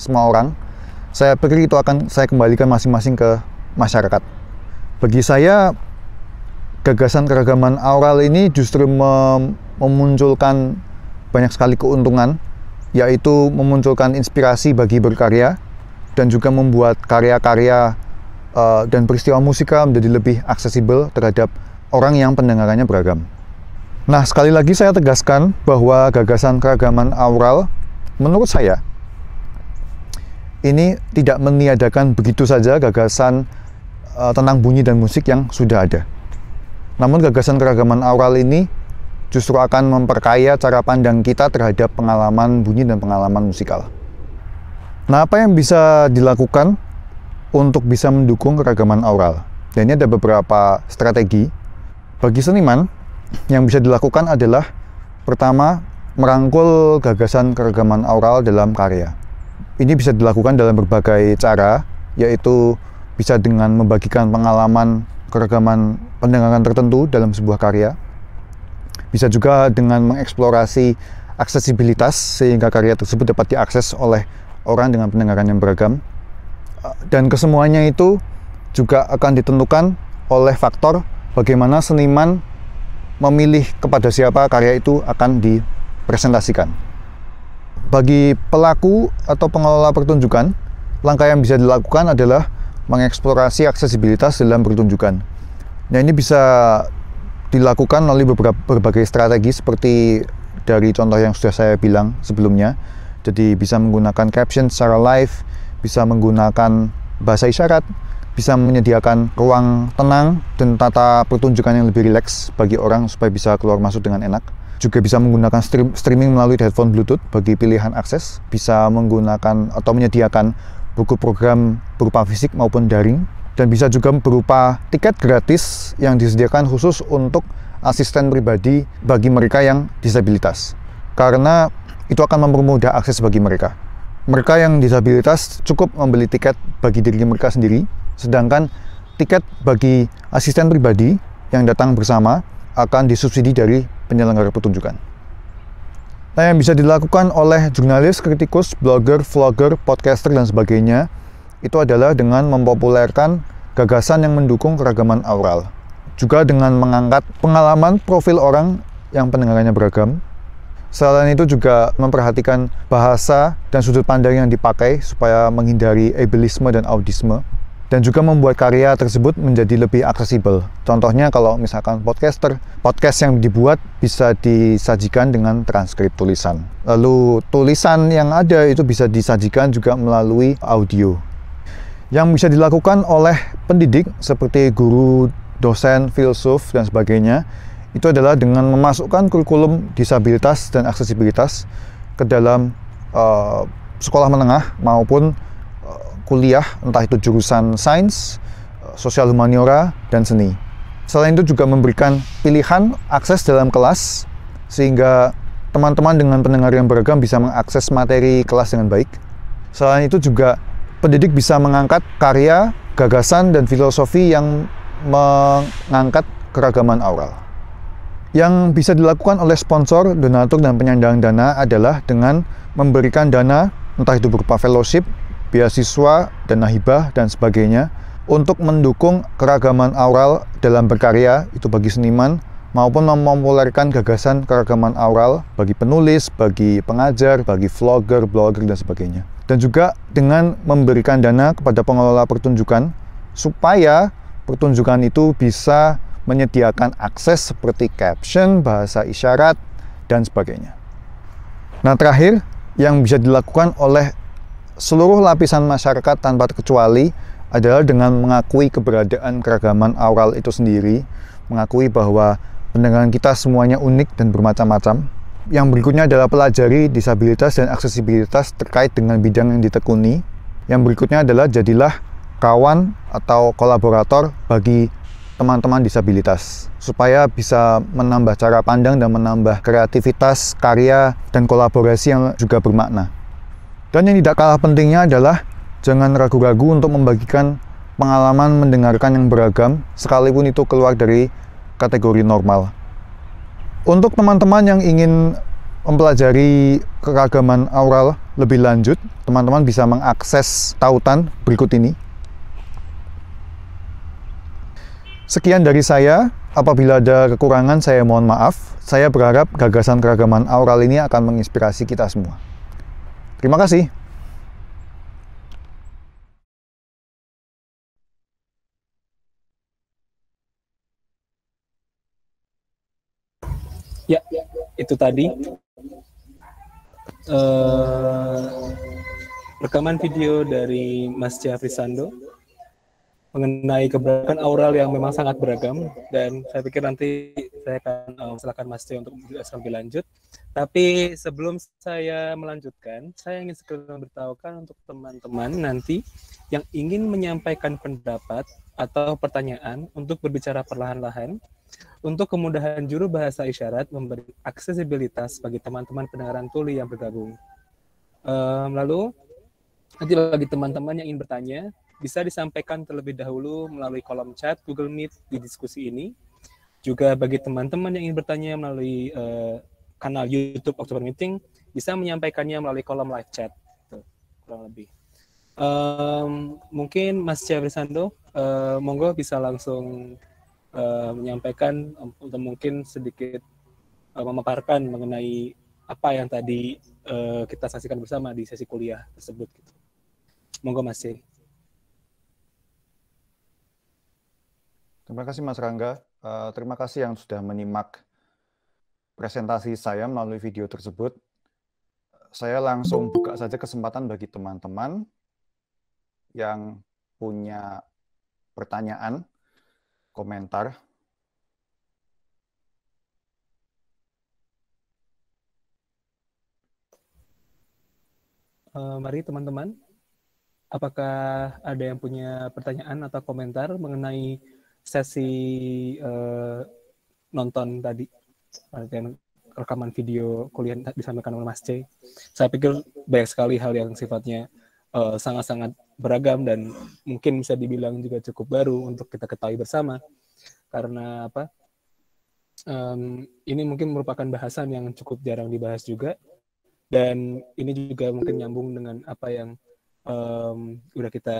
semua orang? Saya pikir itu akan saya kembalikan masing-masing ke masyarakat. Bagi saya, gagasan keragaman aural ini justru mem memunculkan banyak sekali keuntungan, yaitu memunculkan inspirasi bagi berkarya, dan juga membuat karya-karya uh, dan peristiwa musikal menjadi lebih aksesibel terhadap orang yang pendengarannya beragam. Nah, sekali lagi saya tegaskan bahwa gagasan keragaman aural, menurut saya, ini tidak meniadakan begitu saja gagasan uh, tentang bunyi dan musik yang sudah ada. Namun gagasan keragaman aural ini justru akan memperkaya cara pandang kita terhadap pengalaman bunyi dan pengalaman musikal. Nah, apa yang bisa dilakukan untuk bisa mendukung keragaman aural? Dan ini ada beberapa strategi. Bagi seniman, yang bisa dilakukan adalah pertama, merangkul gagasan keragaman aural dalam karya. Ini bisa dilakukan dalam berbagai cara, yaitu bisa dengan membagikan pengalaman keragaman pendengaran tertentu dalam sebuah karya. Bisa juga dengan mengeksplorasi aksesibilitas sehingga karya tersebut dapat diakses oleh orang dengan pendengaran yang beragam. Dan kesemuanya itu juga akan ditentukan oleh faktor bagaimana seniman memilih kepada siapa karya itu akan dipresentasikan. Bagi pelaku atau pengelola pertunjukan, langkah yang bisa dilakukan adalah mengeksplorasi aksesibilitas dalam pertunjukan. Nah, ini bisa dilakukan melalui beberapa, berbagai strategi seperti dari contoh yang sudah saya bilang sebelumnya. Jadi bisa menggunakan caption secara live, bisa menggunakan bahasa isyarat, bisa menyediakan ruang tenang dan tata pertunjukan yang lebih rileks bagi orang supaya bisa keluar masuk dengan enak. Juga bisa menggunakan stream, streaming melalui headphone Bluetooth bagi pilihan akses. Bisa menggunakan atau menyediakan buku program berupa fisik maupun daring. Dan bisa juga berupa tiket gratis yang disediakan khusus untuk asisten pribadi bagi mereka yang disabilitas. Karena itu akan mempermudah akses bagi mereka. Mereka yang disabilitas cukup membeli tiket bagi diri mereka sendiri. Sedangkan tiket bagi asisten pribadi yang datang bersama akan disubsidi dari penyelenggara pertunjukan. Nah, yang bisa dilakukan oleh jurnalis, kritikus, blogger, vlogger, podcaster, dan sebagainya, itu adalah dengan mempopulerkan gagasan yang mendukung keragaman aural. Juga dengan mengangkat pengalaman profil orang yang pendengarannya beragam. Selain itu juga memperhatikan bahasa dan sudut pandang yang dipakai supaya menghindari ableisme dan audisme. Dan juga membuat karya tersebut menjadi lebih aksesibel. Contohnya kalau misalkan podcaster, podcast yang dibuat bisa disajikan dengan transkrip tulisan. Lalu tulisan yang ada itu bisa disajikan juga melalui audio. Yang bisa dilakukan oleh pendidik seperti guru, dosen, filsuf, dan sebagainya, itu adalah dengan memasukkan kurikulum disabilitas dan aksesibilitas ke dalam uh, sekolah menengah maupun kuliah, entah itu jurusan sains, sosial humaniora, dan seni. Selain itu juga memberikan pilihan akses dalam kelas, sehingga teman-teman dengan pendengar yang beragam bisa mengakses materi kelas dengan baik. Selain itu juga pendidik bisa mengangkat karya, gagasan, dan filosofi yang mengangkat keragaman aural. Yang bisa dilakukan oleh sponsor, donatur, dan penyandang dana adalah dengan memberikan dana, entah itu berupa fellowship, beasiswa, dan hibah, dan sebagainya untuk mendukung keragaman aural dalam berkarya, itu bagi seniman, maupun mempopulerkan gagasan keragaman aural bagi penulis, bagi pengajar, bagi vlogger, blogger, dan sebagainya. Dan juga dengan memberikan dana kepada pengelola pertunjukan supaya pertunjukan itu bisa menyediakan akses seperti caption, bahasa isyarat, dan sebagainya. Nah, terakhir, yang bisa dilakukan oleh seluruh lapisan masyarakat tanpa terkecuali adalah dengan mengakui keberadaan keragaman aural itu sendiri, mengakui bahwa pendengaran kita semuanya unik dan bermacam-macam. Yang berikutnya adalah pelajari disabilitas dan aksesibilitas terkait dengan bidang yang ditekuni. Yang berikutnya adalah jadilah kawan atau kolaborator bagi teman-teman disabilitas, supaya bisa menambah cara pandang dan menambah kreativitas, karya, dan kolaborasi yang juga bermakna. Dan yang tidak kalah pentingnya adalah jangan ragu-ragu untuk membagikan pengalaman mendengarkan yang beragam, sekalipun itu keluar dari kategori normal. Untuk teman-teman yang ingin mempelajari keragaman aural lebih lanjut, teman-teman bisa mengakses tautan berikut ini. Sekian dari saya. Apabila ada kekurangan, saya mohon maaf. Saya berharap gagasan keragaman aural ini akan menginspirasi kita semua. Terima kasih. itu tadi uh, rekaman video dari Mas Jay Afrisando mengenai keberagaman aural yang memang sangat beragam, dan saya pikir nanti saya akan uh, silakan Mas Jay untuk menjelaskan lebih lanjut. Tapi sebelum saya melanjutkan, saya ingin sekalian memberitahukan untuk teman-teman nanti yang ingin menyampaikan pendapat atau pertanyaan untuk berbicara perlahan-lahan untuk kemudahan juru bahasa isyarat memberi aksesibilitas bagi teman-teman pendengaran tuli yang bergabung. Um, lalu, nanti bagi teman-teman yang ingin bertanya, bisa disampaikan terlebih dahulu melalui kolom chat Google Meet di diskusi ini. Juga bagi teman-teman yang ingin bertanya melalui uh, kanal YouTube October Meeting, bisa menyampaikannya melalui kolom live chat. Tuh, kurang lebih. Um, mungkin Mas Jay Afrisando, uh, monggo bisa langsung uh, menyampaikan untuk um, mungkin sedikit uh, memaparkan mengenai apa yang tadi uh, kita saksikan bersama di sesi kuliah tersebut. Gitu. Monggo Mas Jay. Terima kasih Mas Rangga. Uh, terima kasih yang sudah menyimak presentasi saya melalui video tersebut. Saya langsung buka saja kesempatan bagi teman-teman yang punya pertanyaan, komentar. Uh, mari teman-teman, apakah ada yang punya pertanyaan atau komentar mengenai sesi uh, nonton tadi? Rekaman video kuliah disampaikan oleh Mas Jay. Saya pikir banyak sekali hal yang sifatnya sangat-sangat uh, beragam dan mungkin bisa dibilang juga cukup baru untuk kita ketahui bersama. Karena apa? Um, ini mungkin merupakan bahasan yang cukup jarang dibahas juga. Dan ini juga mungkin nyambung dengan apa yang um, udah kita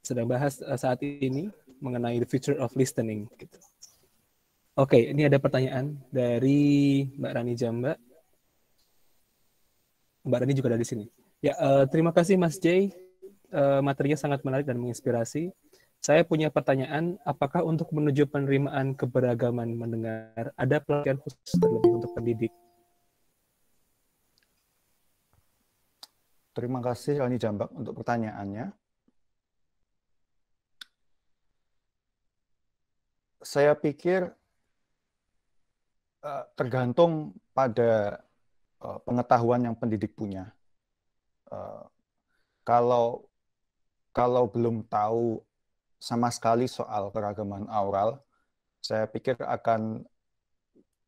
sedang bahas saat ini mengenai the future of listening. Gitu. Oke, ini ada pertanyaan dari Mbak Rani Jamba. Mbak Rani juga ada di sini. Ya, uh, terima kasih Mas Jay. Uh, materinya sangat menarik dan menginspirasi. Saya punya pertanyaan, apakah untuk menuju penerimaan keberagaman mendengar ada pelatihan khusus terlebih untuk pendidik? Terima kasih Rani Jamba untuk pertanyaannya. Saya pikir tergantung pada pengetahuan yang pendidik punya. Kalau kalau belum tahu sama sekali soal keragaman aural, saya pikir akan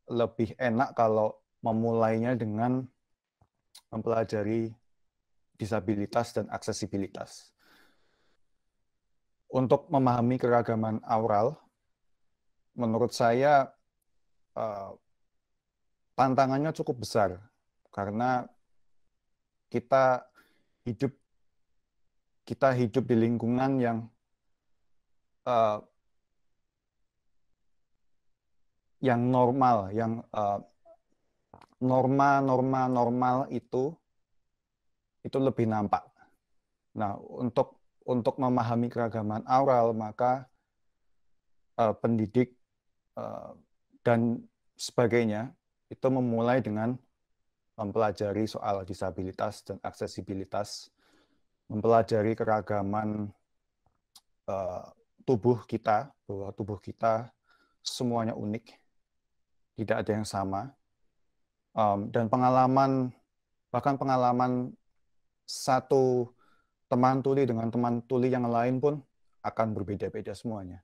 lebih enak kalau memulainya dengan mempelajari disabilitas dan aksesibilitas. Untuk memahami keragaman aural, menurut saya tantangannya cukup besar karena kita hidup kita hidup di lingkungan yang uh, yang normal, yang uh, norma norma normal itu itu lebih nampak. Nah, untuk untuk memahami keragaman aural maka uh, pendidik uh, dan sebagainya, itu memulai dengan mempelajari soal disabilitas dan aksesibilitas, mempelajari keragaman uh, tubuh kita, bahwa tubuh kita semuanya unik, tidak ada yang sama, um, dan pengalaman, bahkan pengalaman satu teman tuli dengan teman tuli yang lain pun akan berbeda-beda semuanya.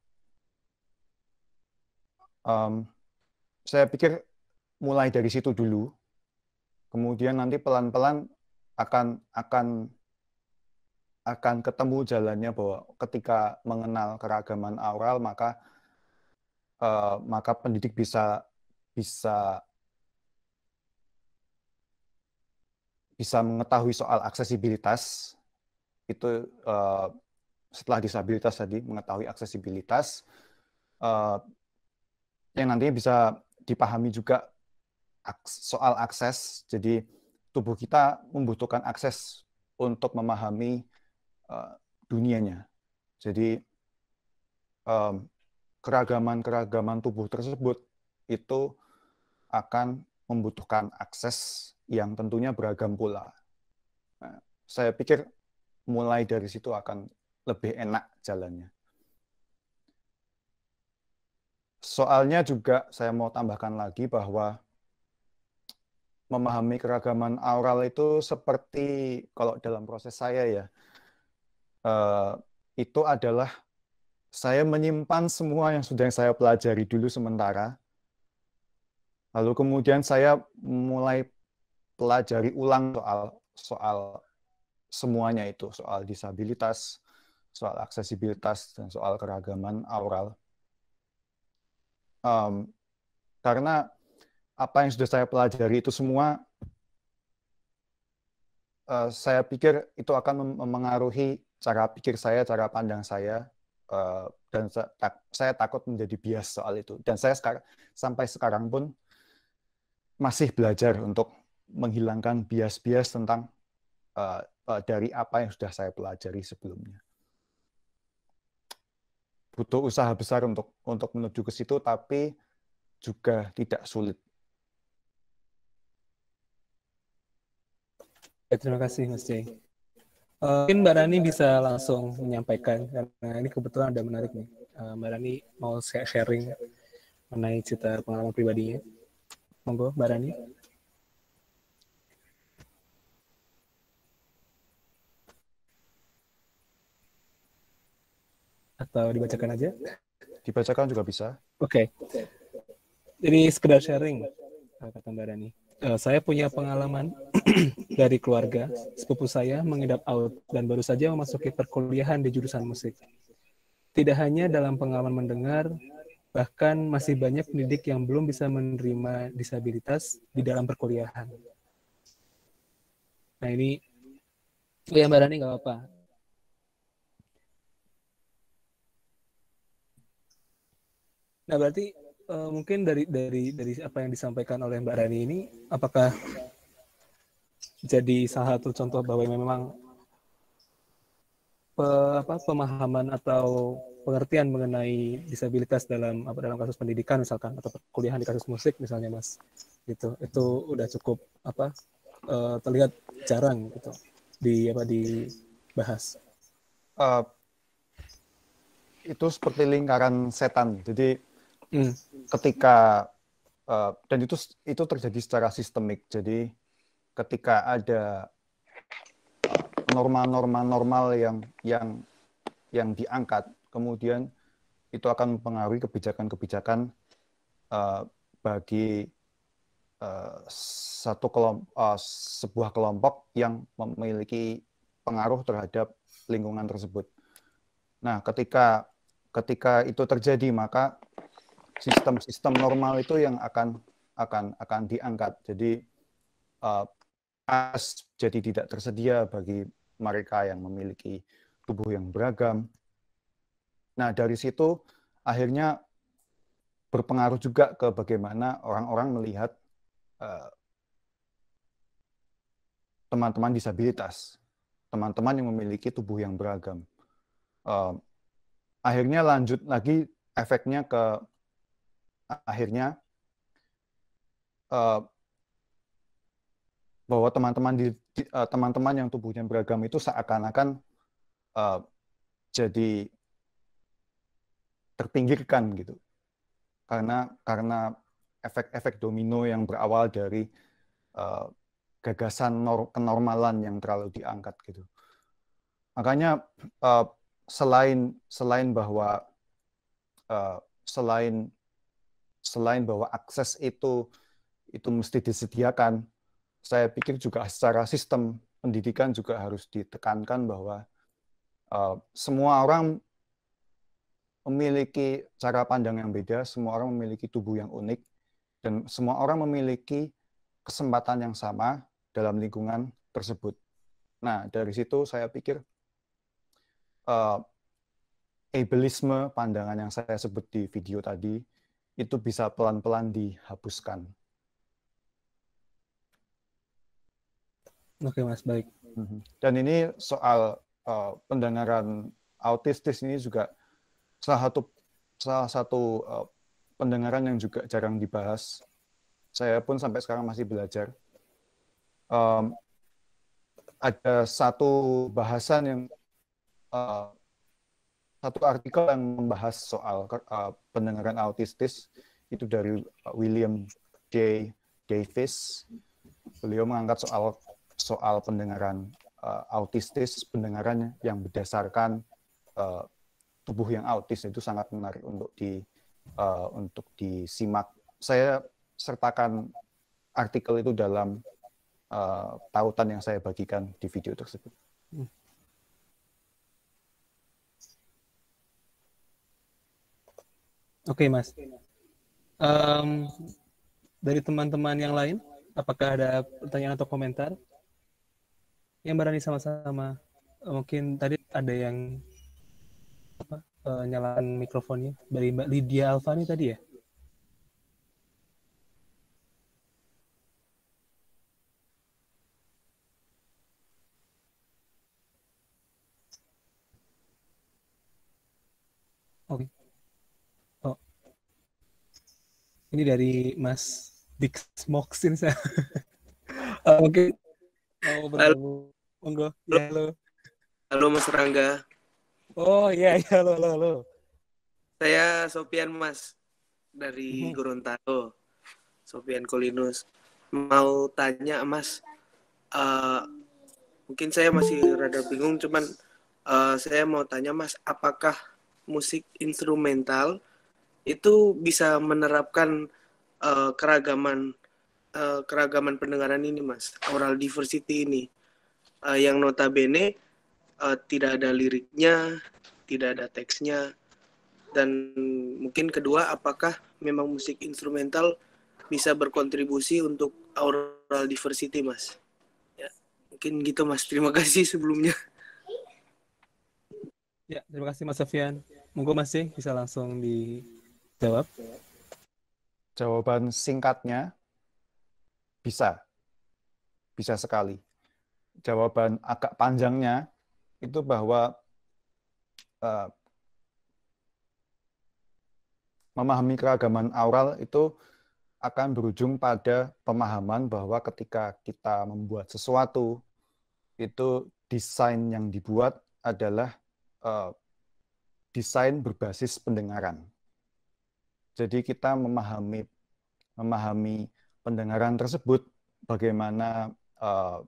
Um, Saya pikir mulai dari situ dulu, kemudian nanti pelan-pelan akan akan akan ketemu jalannya bahwa ketika mengenal keragaman aural maka uh, maka pendidik bisa bisa bisa mengetahui soal aksesibilitas itu uh, setelah disabilitas tadi mengetahui aksesibilitas uh, yang nantinya bisa dipahami juga soal akses. Jadi tubuh kita membutuhkan akses untuk memahami uh, dunianya. Jadi keragaman-keragaman um, tubuh tersebut itu akan membutuhkan akses yang tentunya beragam pula. Nah, saya pikir mulai dari situ akan lebih enak jalannya. Soalnya juga saya mau tambahkan lagi bahwa memahami keragaman aural itu seperti, kalau dalam proses saya ya, itu adalah saya menyimpan semua yang sudah saya pelajari dulu sementara, lalu kemudian saya mulai pelajari ulang soal soal semuanya itu, soal disabilitas, soal aksesibilitas, dan soal keragaman aural. Um, karena apa yang sudah saya pelajari itu semua, uh, saya pikir itu akan memengaruhi cara pikir saya, cara pandang saya, uh, dan saya, tak, saya takut menjadi bias soal itu. Dan saya sekarang, sampai sekarang pun masih belajar untuk menghilangkan bias-bias tentang uh, uh, dari apa yang sudah saya pelajari sebelumnya. Butuh usaha besar untuk untuk menuju ke situ, tapi juga tidak sulit. Terima kasih, Mas Jay. Uh, mungkin Mbak Rani bisa langsung menyampaikan, karena ini kebetulan ada menarik nih. Uh, Mbak Rani mau sharing mengenai cerita pengalaman pribadinya. Monggo, Mbak Rani. Atau dibacakan aja? Dibacakan juga bisa. Oke. Okay. Jadi sekedar sharing, kata Mbak Rani. Uh, saya punya pengalaman dari keluarga. Sepupu saya mengidap aut dan baru saja memasuki perkuliahan di jurusan musik. Tidak hanya dalam pengalaman mendengar, bahkan masih banyak pendidik yang belum bisa menerima disabilitas di dalam perkuliahan. Nah ini, oh ya Mbak Rani nggak apa-apa. Nah, berarti uh, mungkin dari dari dari apa yang disampaikan oleh Mbak Rani ini, apakah jadi salah satu contoh bahwa memang pe, apa, pemahaman atau pengertian mengenai disabilitas dalam apa dalam kasus pendidikan misalkan atau perkuliahan di kasus musik misalnya, Mas, gitu, itu udah cukup apa uh, terlihat jarang gitu di apa dibahas. Uh, itu seperti lingkaran setan, jadi ketika uh, dan itu itu terjadi secara sistemik. Jadi ketika ada norma-norma normal yang yang yang diangkat, kemudian itu akan mempengaruhi kebijakan-kebijakan uh, bagi uh, satu kelompok, uh, sebuah kelompok yang memiliki pengaruh terhadap lingkungan tersebut. Nah, ketika ketika itu terjadi, maka sistem-sistem normal itu yang akan akan akan diangkat. Jadi uh, as jadi tidak tersedia bagi mereka yang memiliki tubuh yang beragam. Nah, dari situ akhirnya berpengaruh juga ke bagaimana orang-orang melihat teman-teman uh, disabilitas, teman-teman yang memiliki tubuh yang beragam. Uh, akhirnya lanjut lagi efeknya ke akhirnya uh, bahwa teman-teman di teman-teman uh, yang tubuhnya beragam itu seakan-akan uh, jadi terpinggirkan gitu, karena karena efek-efek domino yang berawal dari uh, gagasan nor kenormalan yang terlalu diangkat gitu. Makanya uh, selain selain bahwa uh, selain Selain bahwa akses itu itu mesti disediakan, saya pikir juga secara sistem pendidikan juga harus ditekankan bahwa uh, semua orang memiliki cara pandang yang beda, semua orang memiliki tubuh yang unik, dan semua orang memiliki kesempatan yang sama dalam lingkungan tersebut. Nah, dari situ saya pikir uh, ableisme, pandangan yang saya sebut di video tadi, itu bisa pelan-pelan dihapuskan. Oke, Mas, baik. Dan ini soal uh, pendengaran autistis ini juga salah satu salah satu uh, pendengaran yang juga jarang dibahas. saya pun sampai sekarang masih belajar. Um, ada satu bahasan yang uh, satu artikel yang membahas soal uh, pendengaran autistis itu dari William J. Davis. Beliau mengangkat soal soal pendengaran uh, autistis, pendengaran yang berdasarkan uh, tubuh yang autis. Itu sangat menarik untuk di uh, untuk disimak. Saya sertakan artikel itu dalam uh, tautan yang saya bagikan di video tersebut. Hmm. Oke, Mas. Um, dari teman-teman yang lain, apakah ada pertanyaan atau komentar? Yang berani sama-sama. Mungkin tadi ada yang apa, uh, nyalakan mikrofonnya dari Mbak Lydia Alfani tadi ya? Oke. Oh. Ini dari Mas Dixmoxin saya. uh, Mungkin mau bertemu. Monggo. Halo. Halo. Halo Mas Rangga. Oh iya, iya, halo, halo, halo. Saya Sofian Mas, dari hmm. Gorontalo, Sofian Kolinus. Mau tanya Mas, uh, mungkin saya masih rada bingung, cuman uh, saya mau tanya Mas, apakah musik instrumental itu bisa menerapkan uh, keragaman uh, keragaman pendengaran ini Mas, aural diversity ini, uh, yang notabene Uh, tidak ada liriknya, tidak ada teksnya, dan mungkin kedua, apakah memang musik instrumental bisa berkontribusi untuk aural diversity, Mas? Ya, mungkin gitu, Mas. Terima kasih sebelumnya. Ya, terima kasih, Mas Sofian. Monggo, Mas, bisa langsung dijawab. Jawaban singkatnya, bisa. Bisa sekali. Jawaban agak panjangnya, itu bahwa uh, memahami keragaman aural itu akan berujung pada pemahaman bahwa ketika kita membuat sesuatu, itu desain yang dibuat adalah uh, desain berbasis pendengaran. Jadi kita memahami memahami pendengaran tersebut, bagaimana uh,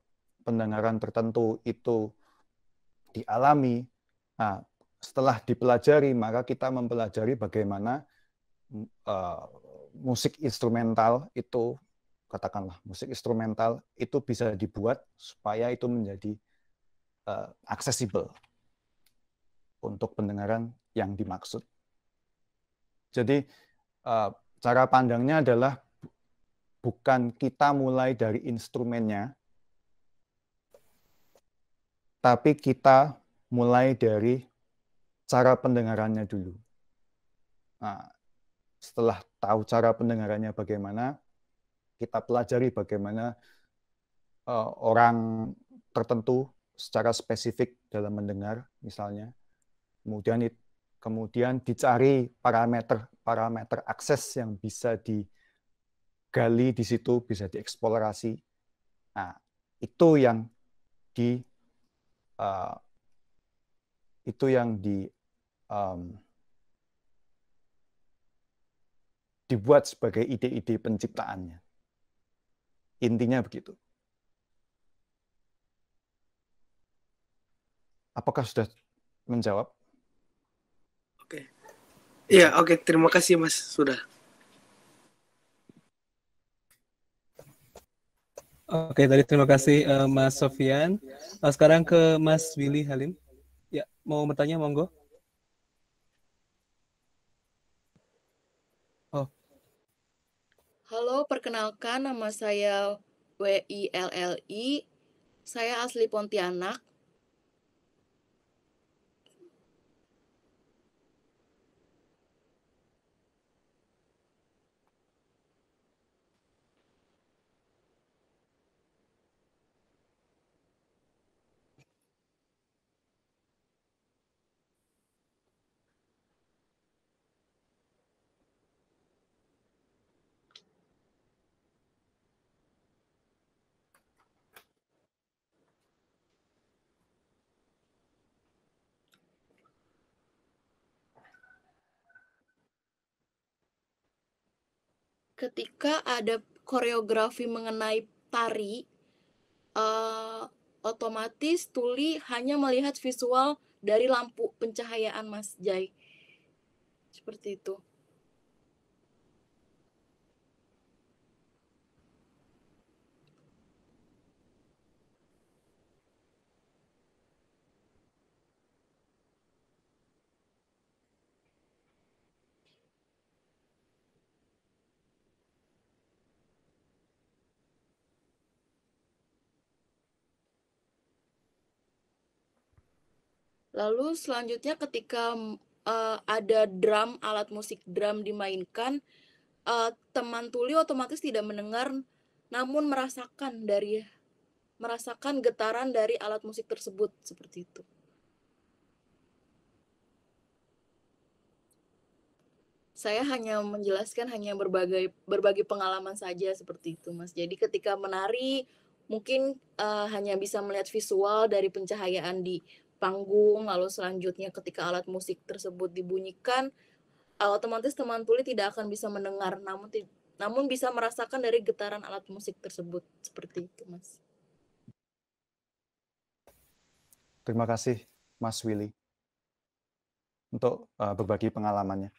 pendengaran tertentu itu dialami. Nah, setelah dipelajari, maka kita mempelajari bagaimana uh, musik instrumental itu, katakanlah musik instrumental itu bisa dibuat supaya itu menjadi uh, accessible untuk pendengaran yang dimaksud. Jadi uh, cara pandangnya adalah bukan kita mulai dari instrumennya, tapi kita mulai dari cara pendengarannya dulu. Nah, setelah tahu cara pendengarannya bagaimana, kita pelajari bagaimana uh, orang tertentu secara spesifik dalam mendengar, misalnya. Kemudian, kemudian dicari parameter-parameter akses yang bisa digali di situ, bisa dieksplorasi. Nah, itu yang di Uh, itu yang di, um, dibuat sebagai ide-ide penciptaannya. Intinya begitu. Apakah sudah menjawab? Oke. Iya, oke. Terima kasih, Mas. Sudah. Oke, tadi terima kasih uh, Mas Sofian. Uh, sekarang ke Mas Willy Halim. Ya, mau bertanya, monggo. Oh. Halo, perkenalkan nama saya W I L L I. Saya asli Pontianak. ketika ada koreografi mengenai tari, uh, otomatis Tully hanya melihat visual dari lampu pencahayaan Mas Jai. Seperti itu. Lalu selanjutnya ketika uh, ada drum, alat musik drum dimainkan, uh, teman Tully otomatis tidak mendengar, namun merasakan dari merasakan getaran dari alat musik tersebut, seperti itu. Saya hanya menjelaskan hanya berbagai berbagi pengalaman saja seperti itu, Mas. Jadi ketika menari mungkin uh, hanya bisa melihat visual dari pencahayaan di panggung, lalu selanjutnya ketika alat musik tersebut dibunyikan, otomatis teman Tully tidak akan bisa mendengar, namun namun bisa merasakan dari getaran alat musik tersebut, seperti itu, Mas. Terima kasih, Mas Willy, untuk uh, berbagi pengalamannya.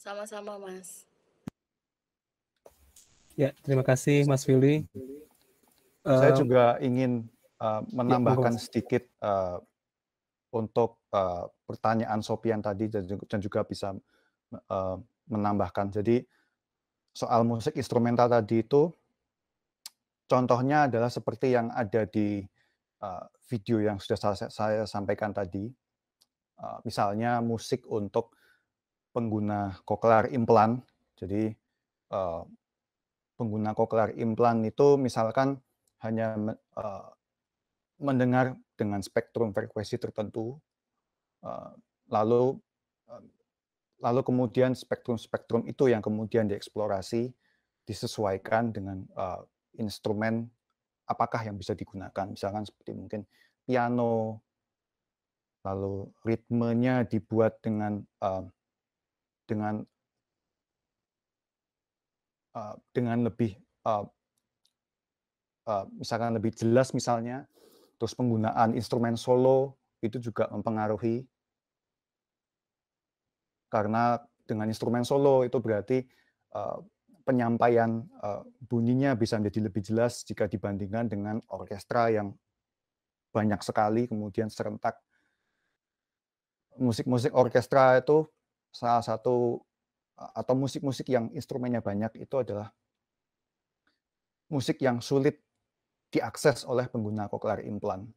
Sama-sama, Mas. Ya, terima kasih, Mas Willy. Saya juga ingin uh, menambahkan sedikit uh, untuk uh, pertanyaan Sofian tadi, dan juga bisa uh, menambahkan. Jadi soal musik instrumental tadi itu, contohnya adalah seperti yang ada di uh, video yang sudah saya, saya sampaikan tadi. Uh, misalnya musik untuk pengguna cochlear implant. Jadi uh, pengguna cochlear implant itu misalkan hanya uh, mendengar dengan spektrum frekuensi tertentu, uh, lalu uh, lalu kemudian spektrum-spektrum itu yang kemudian dieksplorasi, disesuaikan dengan uh, instrumen apakah yang bisa digunakan, misalkan seperti mungkin piano, lalu ritmenya dibuat dengan uh, dengan uh, dengan lebih uh, Uh, misalkan lebih jelas misalnya, terus penggunaan instrumen solo itu juga mempengaruhi, karena dengan instrumen solo itu berarti uh, penyampaian uh, bunyinya bisa menjadi lebih jelas jika dibandingkan dengan orkestra yang banyak sekali kemudian serentak. Musik-musik orkestra itu salah satu, atau musik-musik yang instrumennya banyak itu adalah musik yang sulit diakses oleh pengguna cochlear implant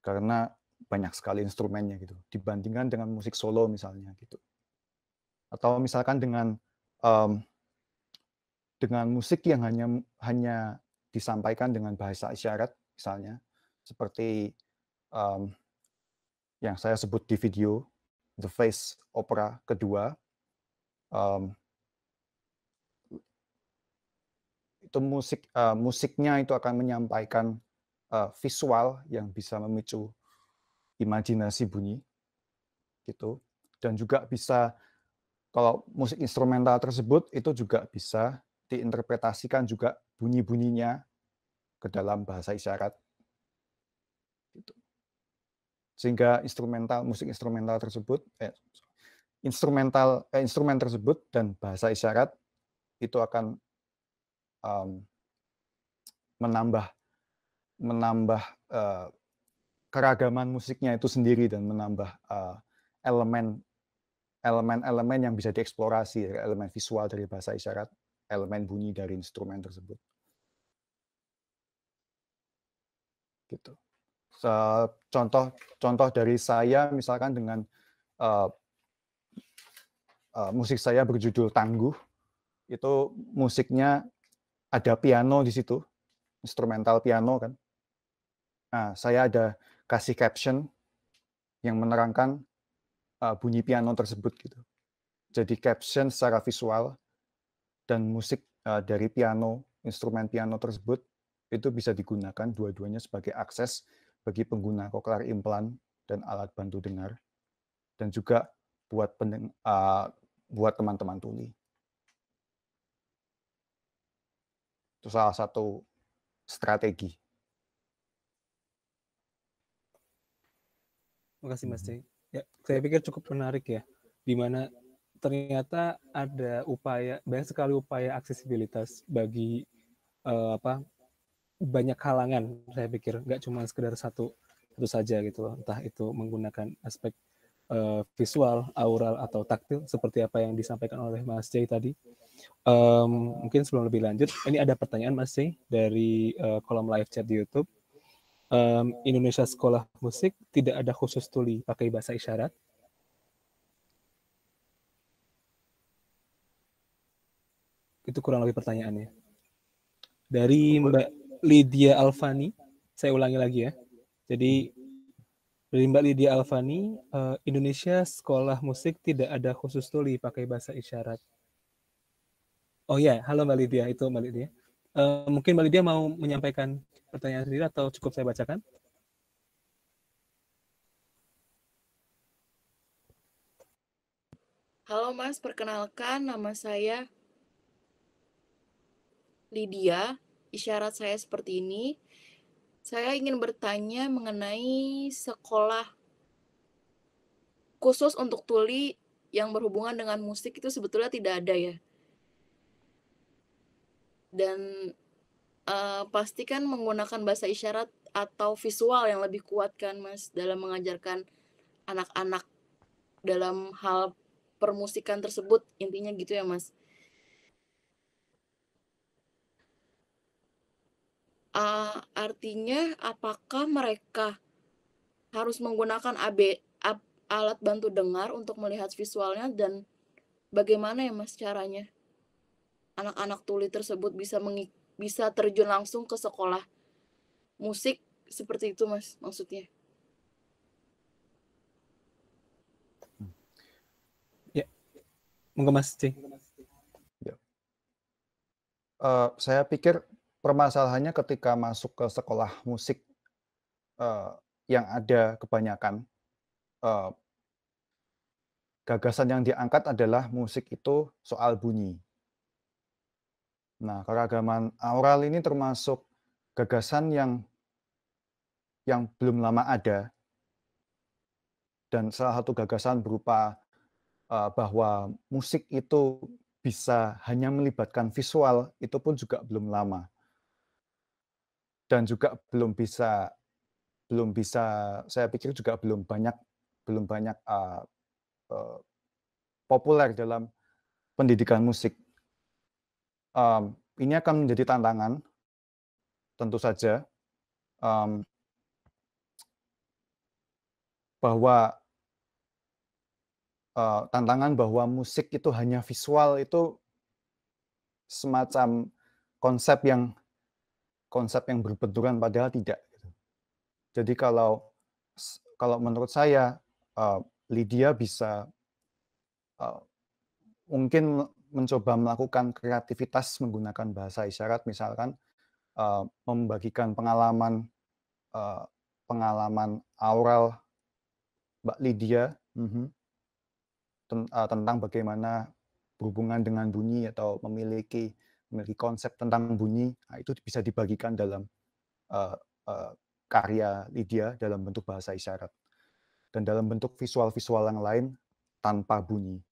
karena banyak sekali instrumennya gitu dibandingkan dengan musik solo misalnya gitu, atau misalkan dengan um, dengan musik yang hanya hanya disampaikan dengan bahasa isyarat misalnya seperti um, yang saya sebut di video The Face Opera kedua, um, itu musik uh, musiknya itu akan menyampaikan uh, visual yang bisa memicu imajinasi bunyi gitu, dan juga bisa kalau musik instrumental tersebut itu juga bisa diinterpretasikan juga bunyi-bunyinya ke dalam bahasa isyarat gitu. Sehingga instrumental musik instrumental tersebut eh, instrumental eh, instrumen tersebut dan bahasa isyarat itu akan Um, menambah menambah uh, keragaman musiknya itu sendiri, dan menambah uh, elemen elemen-elemen yang bisa dieksplorasi, elemen visual dari bahasa isyarat, elemen bunyi dari instrumen tersebut. Gitu. Contoh-contoh dari saya misalkan dengan uh, uh, musik saya berjudul Tangguh, itu musiknya ada piano di situ, instrumental piano kan. Nah, saya ada kasih caption yang menerangkan uh, bunyi piano tersebut gitu. Jadi caption secara visual dan musik uh, dari piano, instrumen piano tersebut itu bisa digunakan dua-duanya sebagai akses bagi pengguna cochlear implant dan alat bantu dengar, dan juga buat pendeng, uh, buat teman-teman tuli. Itu salah satu strategi. Terima kasih Mas Jay. Ya, saya pikir cukup menarik ya, di mana ternyata ada upaya, banyak sekali upaya aksesibilitas bagi uh, apa banyak kalangan. Saya pikir nggak cuma sekedar satu satu saja gitu loh, entah itu menggunakan aspek uh, visual, aural atau taktil seperti apa yang disampaikan oleh Mas Jay tadi. Um, mungkin sebelum lebih lanjut, ini ada pertanyaan Mas Jay dari uh, kolom live chat di YouTube. Um, Indonesia Sekolah Musik tidak ada khusus tuli pakai bahasa isyarat. Itu kurang lebih pertanyaannya. Dari Mbak Lydia Alfani, saya ulangi lagi ya. Jadi dari Mbak Lydia Alfani, uh, Indonesia Sekolah Musik tidak ada khusus tuli pakai bahasa isyarat. Oh ya, yeah. Halo Mbak Lydia, itu Mbak Lydia. Uh, mungkin Mbak Lydia mau menyampaikan pertanyaan sendiri atau cukup saya bacakan? Halo Mas, perkenalkan nama saya Lydia. Isyarat saya seperti ini. Saya ingin bertanya mengenai sekolah khusus untuk tuli yang berhubungan dengan musik itu sebetulnya tidak ada ya. Dan Uh, pastikan menggunakan bahasa isyarat atau visual yang lebih kuat kan Mas dalam mengajarkan anak-anak dalam hal permusikan tersebut, intinya gitu ya Mas. Uh, artinya apakah mereka harus menggunakan A B alat bantu dengar untuk melihat visualnya, dan bagaimana ya Mas caranya anak-anak tuli tersebut bisa mengikuti, bisa terjun langsung ke sekolah musik seperti itu Mas maksudnya? Ya, monggo Mas Jay. Uh, saya pikir permasalahannya ketika masuk ke sekolah musik uh, yang ada kebanyakan uh, gagasan yang diangkat adalah musik itu soal bunyi. Nah, keragaman aural ini termasuk gagasan yang yang belum lama ada, dan salah satu gagasan berupa uh, bahwa musik itu bisa hanya melibatkan visual, itu pun juga belum lama, dan juga belum bisa belum bisa saya pikir juga belum banyak belum banyak uh, uh, populer dalam pendidikan musik. Um, ini akan menjadi tantangan, tentu saja, um, bahwa uh, tantangan bahwa musik itu hanya visual itu semacam konsep yang konsep yang berbenturan, padahal tidak. Jadi kalau kalau menurut saya uh, Lydia bisa uh, mungkin mencoba melakukan kreativitas menggunakan bahasa isyarat, misalkan uh, membagikan pengalaman uh, pengalaman aural Mbak Lydia uh-huh, tentang bagaimana berhubungan dengan bunyi atau memiliki memiliki konsep tentang bunyi. Nah, itu bisa dibagikan dalam uh, uh, karya Lydia dalam bentuk bahasa isyarat dan dalam bentuk visual-visual yang lain tanpa bunyi.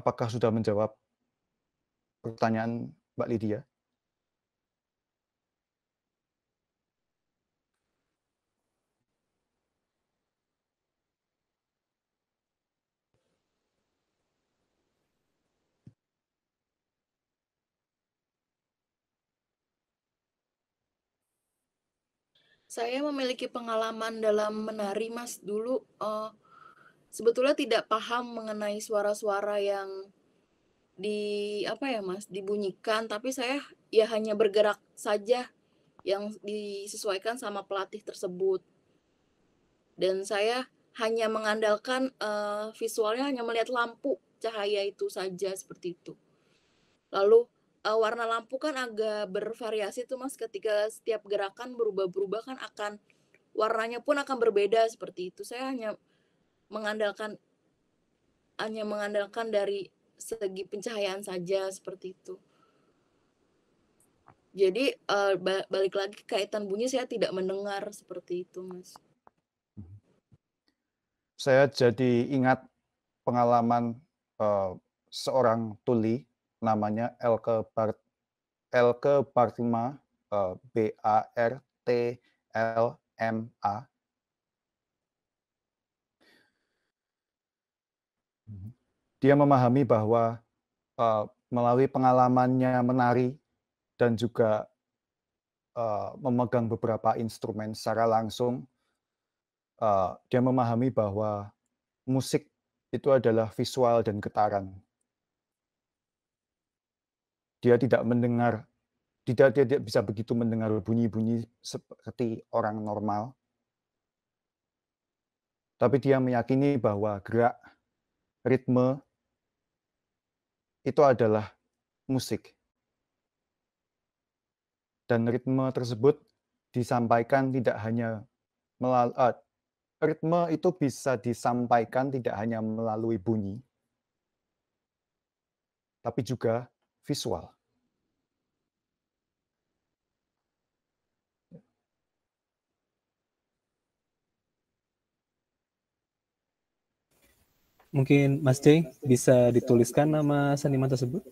Apakah sudah menjawab pertanyaan Mbak Lydia? Saya memiliki pengalaman dalam menari, Mas. Dulu, uh... sebetulnya tidak paham mengenai suara-suara yang di apa ya Mas dibunyikan, tapi saya ya hanya bergerak saja yang disesuaikan sama pelatih tersebut. Dan saya hanya mengandalkan uh, visualnya, hanya melihat lampu cahaya itu saja, seperti itu. Lalu uh, warna lampu kan agak bervariasi tuh Mas, ketika setiap gerakan berubah-berubah kan akan warnanya pun akan berbeda, seperti itu. Saya hanya mengandalkan hanya mengandalkan dari segi pencahayaan saja, seperti itu. Jadi uh, balik lagi kaitan bunyi, saya tidak mendengar, seperti itu Mas. Saya jadi ingat pengalaman uh, seorang tuli namanya Elke Bart Elke Bartima, uh, B A R T L M A. Dia memahami bahwa uh, melalui pengalamannya menari dan juga uh, memegang beberapa instrumen secara langsung, uh, dia memahami bahwa musik itu adalah visual dan getaran. Dia tidak mendengar, tidak dia tidak bisa begitu mendengar bunyi-bunyi seperti orang normal, tapi dia meyakini bahwa gerak, ritme itu adalah musik. Dan ritme tersebut disampaikan tidak hanya melalui uh, ritme itu bisa disampaikan tidak hanya melalui bunyi, tapi juga visual. Mungkin Mas Jay bisa dituliskan nama seniman tersebut.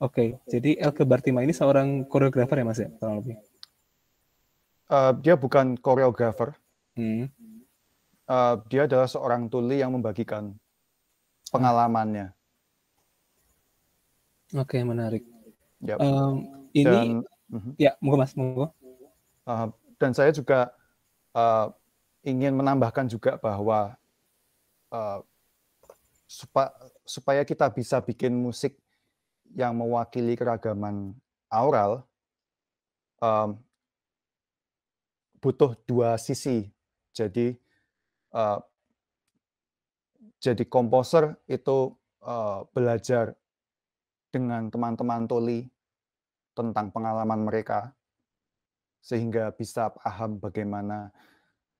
Oke, okay, jadi Elke Bartima ini seorang koreografer ya Mas ya, kurang lebih? Uh, dia bukan koreografer, hmm. uh, dia adalah seorang tuli yang membagikan pengalamannya. Oke, okay, menarik. Yep. Um, ini, dan, uh-huh. ya, monggo Mas, monggo. Uh, dan saya juga uh, ingin menambahkan juga bahwa uh, supaya kita bisa bikin musik yang mewakili keragaman aural, um, butuh dua sisi. Jadi, uh, jadi komposer itu uh, belajar dengan teman-teman tuli tentang pengalaman mereka, sehingga bisa paham bagaimana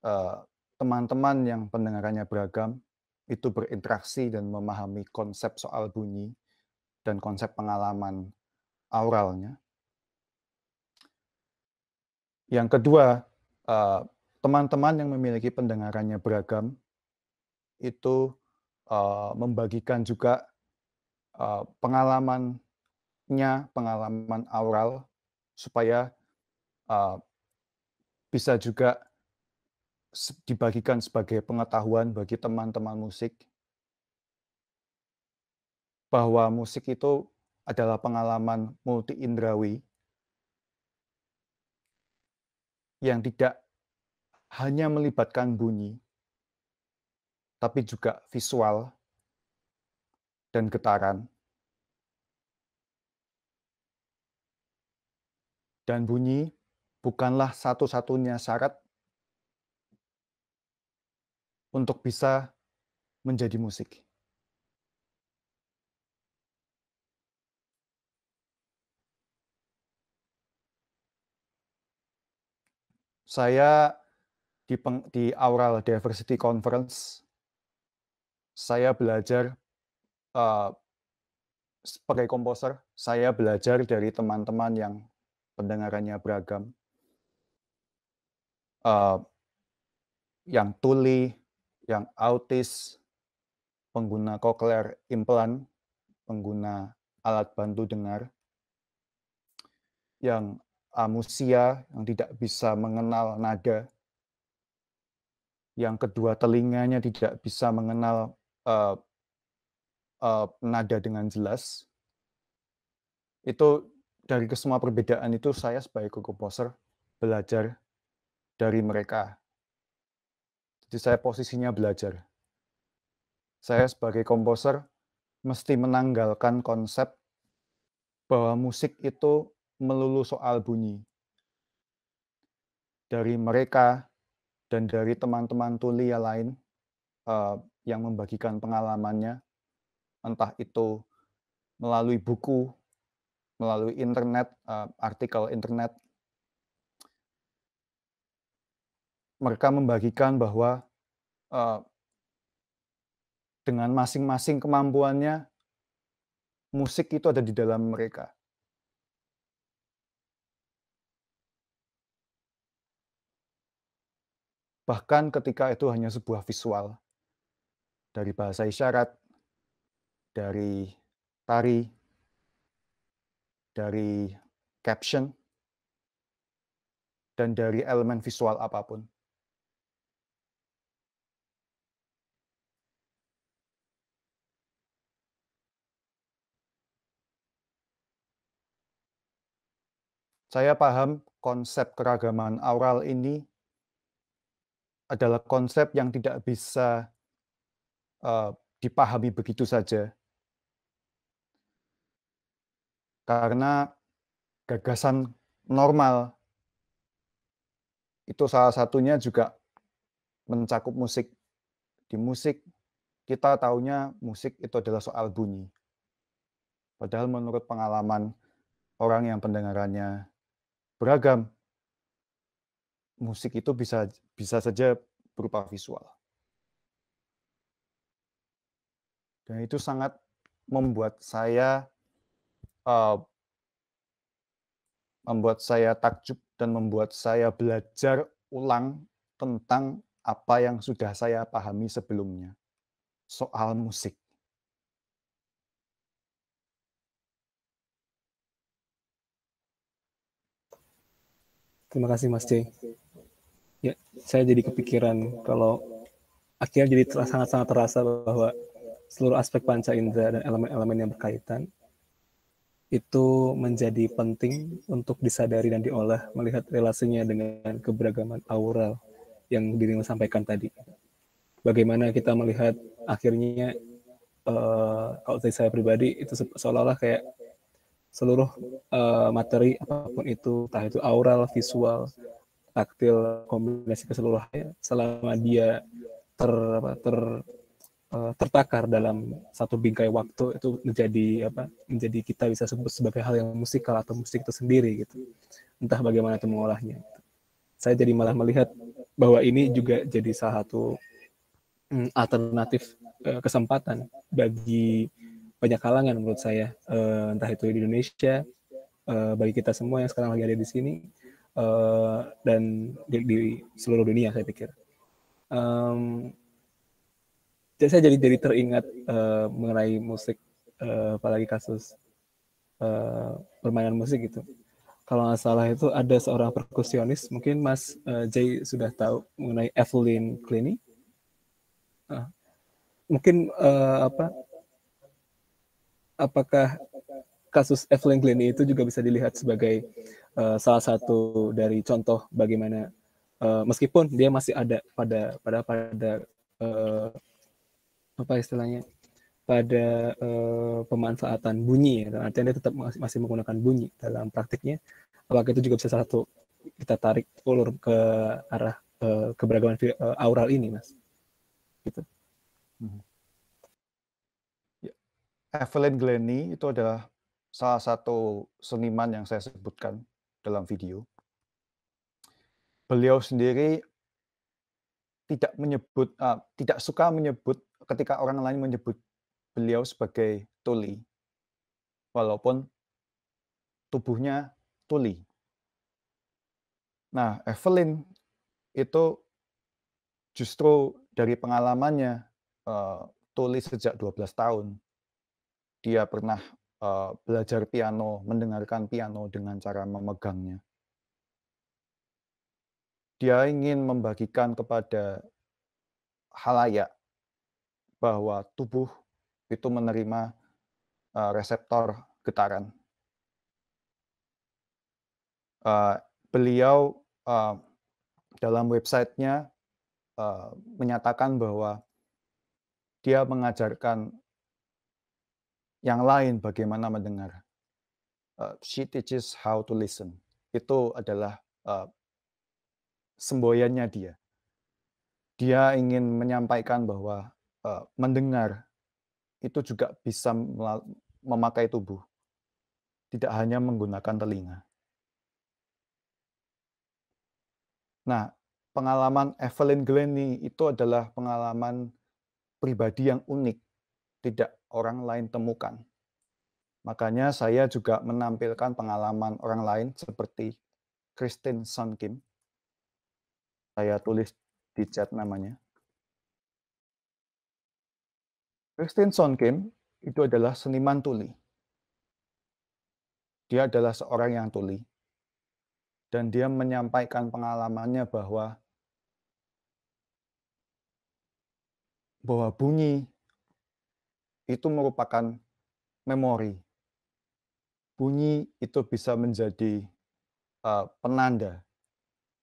uh, teman-teman yang pendengarannya beragam itu berinteraksi dan memahami konsep soal bunyi dan konsep pengalaman auralnya. Yang kedua, teman-teman yang memiliki pendengarannya beragam itu membagikan juga pengalamannya, pengalaman aural, supaya bisa juga dibagikan sebagai pengetahuan bagi teman-teman musik, bahwa musik itu adalah pengalaman multi-indrawi yang tidak hanya melibatkan bunyi, tapi juga visual dan getaran. Dan bunyi bukanlah satu-satunya syarat untuk bisa menjadi musik. Saya di, peng, di Aural Diversity Conference, saya belajar uh, sebagai komposer, saya belajar dari teman-teman yang pendengarannya beragam, uh, yang tuli, yang autis, pengguna cochlear implant, pengguna alat bantu dengar, yang amusia, yang tidak bisa mengenal nada, yang kedua telinganya tidak bisa mengenal uh, uh, nada dengan jelas. Itu dari semua perbedaan itu saya sebagai komposer belajar dari mereka. Jadi saya posisinya belajar. Saya sebagai komposer mesti menanggalkan konsep bahwa musik itu melulu soal bunyi. Dari mereka dan dari teman-teman tuli yang lain uh, yang membagikan pengalamannya, entah itu melalui buku, melalui internet, uh, artikel internet. Mereka membagikan bahwa uh, dengan masing-masing kemampuannya, musik itu ada di dalam mereka. Bahkan ketika itu hanya sebuah visual dari bahasa isyarat, dari tari, dari caption, dan dari elemen visual apapun. Saya paham konsep keragaman aural ini adalah konsep yang tidak bisa uh, dipahami begitu saja. Karena gagasan normal itu salah satunya juga mencakup musik. Di musik, kita taunya musik itu adalah soal bunyi. Padahal menurut pengalaman orang yang pendengarannya beragam, musik itu bisa bisa saja berupa visual. Dan itu sangat membuat saya uh, membuat saya takjub dan membuat saya belajar ulang tentang apa yang sudah saya pahami sebelumnya soal musik. Terima kasih Mas Jay. Ya, saya jadi kepikiran kalau akhirnya jadi sangat-sangat terasa bahwa seluruh aspek panca indera dan elemen-elemen yang berkaitan itu menjadi penting untuk disadari dan diolah melihat relasinya dengan keberagaman aural yang dirimu sampaikan tadi. Bagaimana kita melihat akhirnya, eh, kalau dari saya pribadi itu seolah-olah kayak seluruh eh, materi apapun itu, entah itu aural, visual, taktil, kombinasi keseluruhannya, selama dia ter, apa, ter uh, tertakar dalam satu bingkai waktu, itu menjadi apa menjadi kita bisa sebut sebagai hal yang musikal atau musik itu sendiri gitu, entah bagaimana itu mengolahnya. Saya jadi malah melihat bahwa ini juga jadi salah satu mm, alternatif uh, kesempatan bagi banyak kalangan menurut saya, uh, entah itu di Indonesia, uh, bagi kita semua yang sekarang lagi ada di sini, Uh, dan di, di seluruh dunia saya pikir. Um, jadi saya jadi jadi teringat uh, mengenai musik, uh, apalagi kasus uh, permainan musik gitu. Kalau nggak salah itu ada seorang perkusionis, mungkin Mas uh, Jay sudah tahu mengenai Evelyn Glennie. Uh, mungkin uh, apa? Apakah kasus Evelyn Glennie itu juga bisa dilihat sebagai Uh, salah satu dari contoh bagaimana uh, meskipun dia masih ada pada pada pada uh, apa istilahnya pada uh, pemanfaatan bunyi ya, artinya dia tetap masih, masih menggunakan bunyi dalam praktiknya. Apakah itu juga bisa salah satu kita tarik ulur ke arah uh, keberagaman uh, aural ini, Mas? Gitu. Hmm. Ya. Evelyn Glennie itu adalah salah satu seniman yang saya sebutkan dalam video. Beliau sendiri tidak menyebut, uh, tidak suka menyebut ketika orang lain menyebut beliau sebagai tuli, walaupun tubuhnya tuli. Nah, Evelyn itu justru dari pengalamannya uh, tuli sejak dua belas tahun. Dia pernah uh, belajar piano, mendengarkan piano dengan cara memegangnya. Dia ingin membagikan kepada halayak bahwa tubuh itu menerima uh, reseptor getaran. Uh, beliau uh, dalam websitenya uh, menyatakan bahwa dia mengajarkan yang lain bagaimana mendengar. Uh, she teaches how to listen. Itu adalah uh, semboyannya dia. Dia ingin menyampaikan bahwa uh, mendengar itu juga bisa memakai tubuh, tidak hanya menggunakan telinga. Nah, pengalaman Evelyn Glennie itu adalah pengalaman pribadi yang unik, tidak orang lain temukan. Makanya saya juga menampilkan pengalaman orang lain seperti Christine Sun Kim. Saya tulis di chat namanya. Christine Sun Kim itu adalah seniman tuli. Dia adalah seorang yang tuli. Dan dia menyampaikan pengalamannya bahwa bahwa bunyi itu merupakan memori. Bunyi itu bisa menjadi uh, penanda,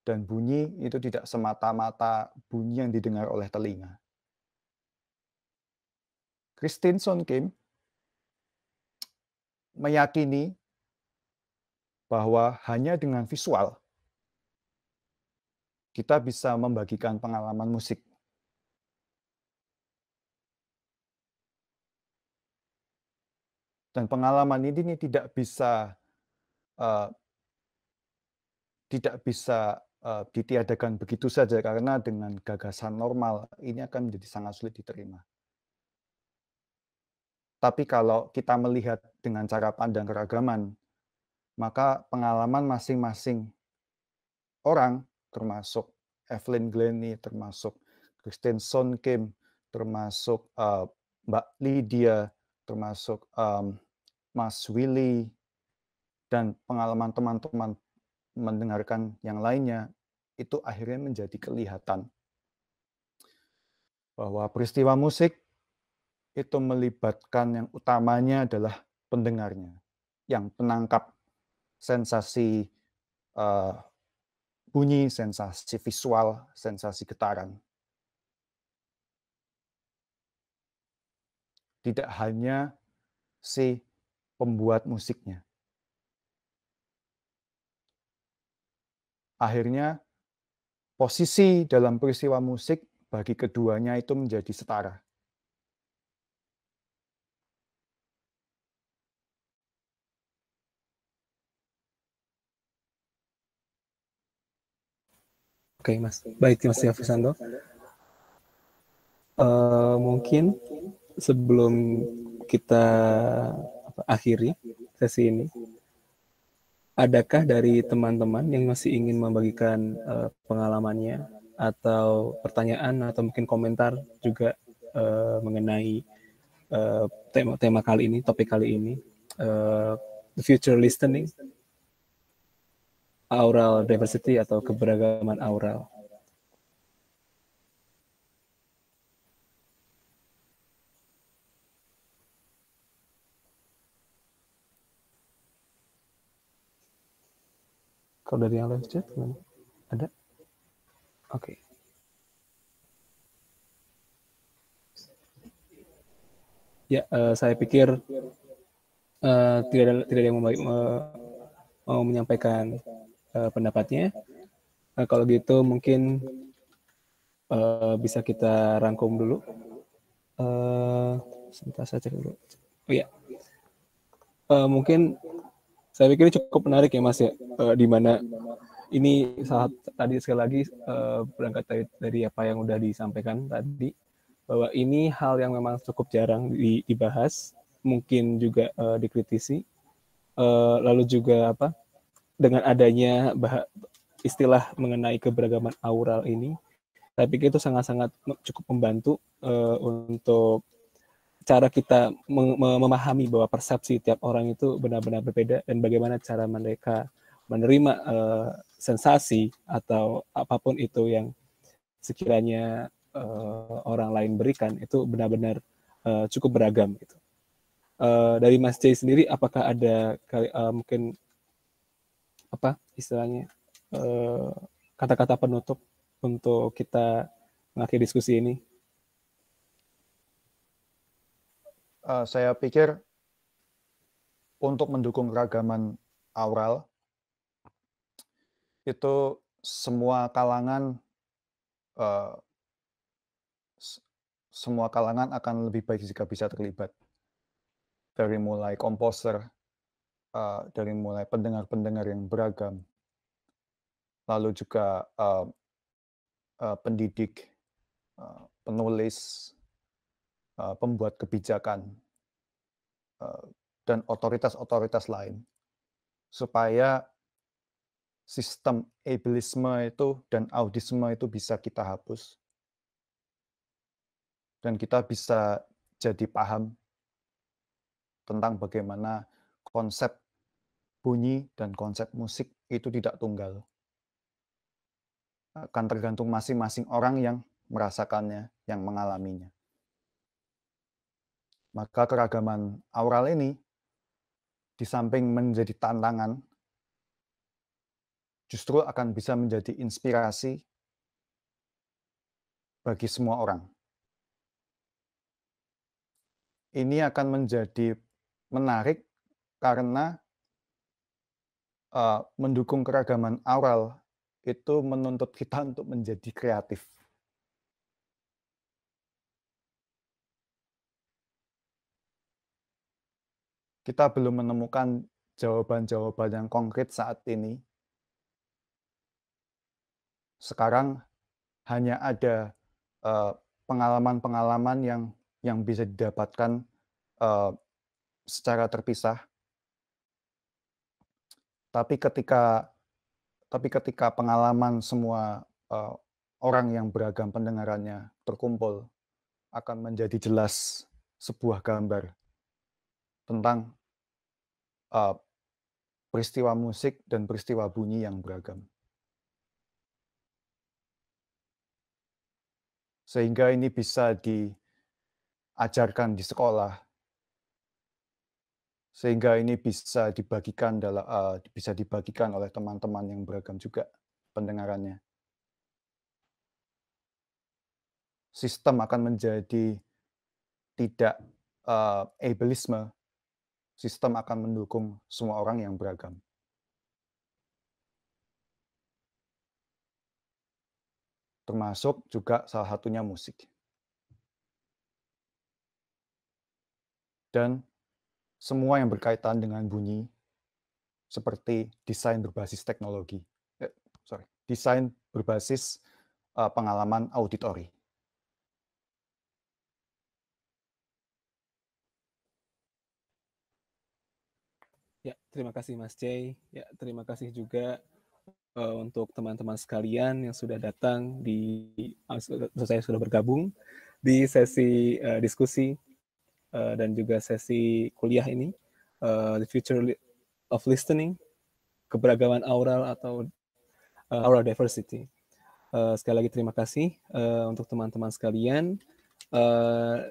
dan bunyi itu tidak semata-mata bunyi yang didengar oleh telinga. Christine Sun Kim meyakini bahwa hanya dengan visual kita bisa membagikan pengalaman musik. Dan pengalaman ini tidak bisa uh, tidak bisa uh, ditiadakan begitu saja, karena dengan gagasan normal ini akan menjadi sangat sulit diterima. Tapi kalau kita melihat dengan cara pandang keragaman, maka pengalaman masing-masing orang, termasuk Evelyn Glennie, termasuk Christine Sun Kim, termasuk uh, Mbak Lydia, termasuk um, Mas Willy, dan pengalaman teman-teman mendengarkan yang lainnya, itu akhirnya menjadi kelihatan bahwa peristiwa musik itu melibatkan yang utamanya adalah pendengarnya, yang penangkap sensasi uh, bunyi, sensasi visual, sensasi getaran. Tidak hanya si pembuat musiknya. Akhirnya, posisi dalam peristiwa musik bagi keduanya itu menjadi setara. Oke, Mas. Baik, Mas Afrisando. Uh, mungkin sebelum kita akhiri sesi ini, adakah dari teman-teman yang masih ingin membagikan uh, pengalamannya atau pertanyaan atau mungkin komentar juga uh, mengenai uh, tema, tema kali ini, topik kali ini, uh, future listening? Aural diversity atau keberagaman aural. Kalau dari yang live chat, gimana? Ada? Oke. Okay. Ya, uh, saya pikir uh, tidak ada, tidak ada yang mau, uh, mau menyampaikan pendapatnya. Nah, kalau gitu mungkin uh, bisa kita rangkum dulu. Uh, sebentar saya cek dulu. Oh ya, yeah. uh, mungkin saya pikir cukup menarik ya Mas ya, uh, di mana ini saat tadi sekali lagi uh, berangkat dari, dari apa yang udah disampaikan tadi, bahwa ini hal yang memang cukup jarang di, dibahas, mungkin juga uh, dikritisi, uh, lalu juga apa? Dengan adanya istilah mengenai keberagaman aural ini, saya pikir itu sangat-sangat cukup membantu uh, untuk cara kita memahami bahwa persepsi tiap orang itu benar-benar berbeda, dan bagaimana cara mereka menerima uh, sensasi atau apapun itu yang sekiranya uh, orang lain berikan, itu benar-benar uh, cukup beragam gitu. Uh, dari Mas Jay sendiri, apakah ada uh, mungkin apa istilahnya kata-kata uh, penutup untuk kita mengakhiri diskusi ini? Uh, saya pikir untuk mendukung keragaman aural itu semua kalangan uh, semua kalangan akan lebih baik jika bisa terlibat, dari mulai komposer, uh, dari mulai pendengar-pendengar yang beragam, lalu juga uh, uh, pendidik, uh, penulis, uh, pembuat kebijakan, uh, dan otoritas-otoritas lain, supaya sistem ableisme itu dan audisme itu bisa kita hapus. Dan kita bisa jadi paham tentang bagaimana konsep bunyi dan konsep musik itu tidak tunggal. Akan tergantung masing-masing orang yang merasakannya, yang mengalaminya. Maka keragaman aural ini, di samping menjadi tantangan, justru akan bisa menjadi inspirasi bagi semua orang. Ini akan menjadi menarik karena uh, mendukung keragaman aural itu menuntut kita untuk menjadi kreatif. Kita belum menemukan jawaban-jawaban yang konkret saat ini. Sekarang hanya ada pengalaman-pengalaman uh, yang yang bisa didapatkan uh, secara terpisah. Tapi ketika tapi ketika pengalaman semua uh, orang yang beragam pendengarannya terkumpul, akan menjadi jelas sebuah gambar tentang uh, peristiwa musik dan peristiwa bunyi yang beragam. Sehingga ini bisa di ajarkan di sekolah, sehingga ini bisa dibagikan dalam uh, bisa dibagikan oleh teman-teman yang beragam juga pendengarannya. Sistem akan menjadi tidak uh, ableisme, sistem akan mendukung semua orang yang beragam. Termasuk juga salah satunya musik. Dan semua yang berkaitan dengan bunyi, seperti desain berbasis teknologi, eh, sorry, desain berbasis uh, pengalaman auditori. Ya, terima kasih Mas Jay. Ya, terima kasih juga uh, untuk teman-teman sekalian yang sudah datang di, uh, saya sudah bergabung di sesi uh, diskusi. Uh, dan juga sesi kuliah ini, uh, The Future of Listening, keberagaman aural atau uh, aural diversity. Uh, sekali lagi terima kasih uh, untuk teman-teman sekalian. Uh,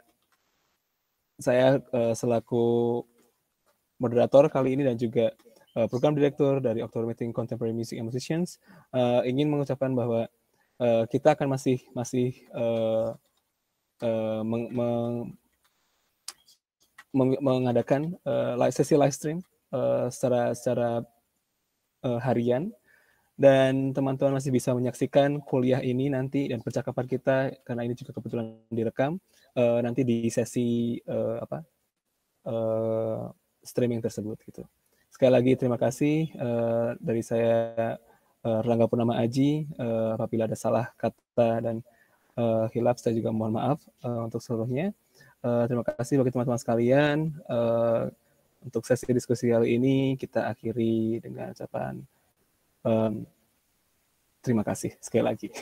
saya uh, selaku moderator kali ini dan juga uh, program direktur dari October Meeting Contemporary Music and Musicians uh, ingin mengucapkan bahwa uh, kita akan masih masih uh, uh, meng, meng mengadakan uh, sesi live stream uh, secara secara uh, harian, dan teman-teman masih bisa menyaksikan kuliah ini nanti dan percakapan kita, karena ini juga kebetulan direkam uh, nanti di sesi uh, apa uh, streaming tersebut gitu. Sekali lagi terima kasih uh, dari saya uh, Rangga Purnama Aji. Uh, apabila ada salah kata dan uh, hilaf, saya juga mohon maaf uh, untuk seluruhnya. Uh, terima kasih bagi teman-teman sekalian. Uh, untuk sesi diskusi kali ini kita akhiri dengan ucapan um, terima kasih sekali lagi.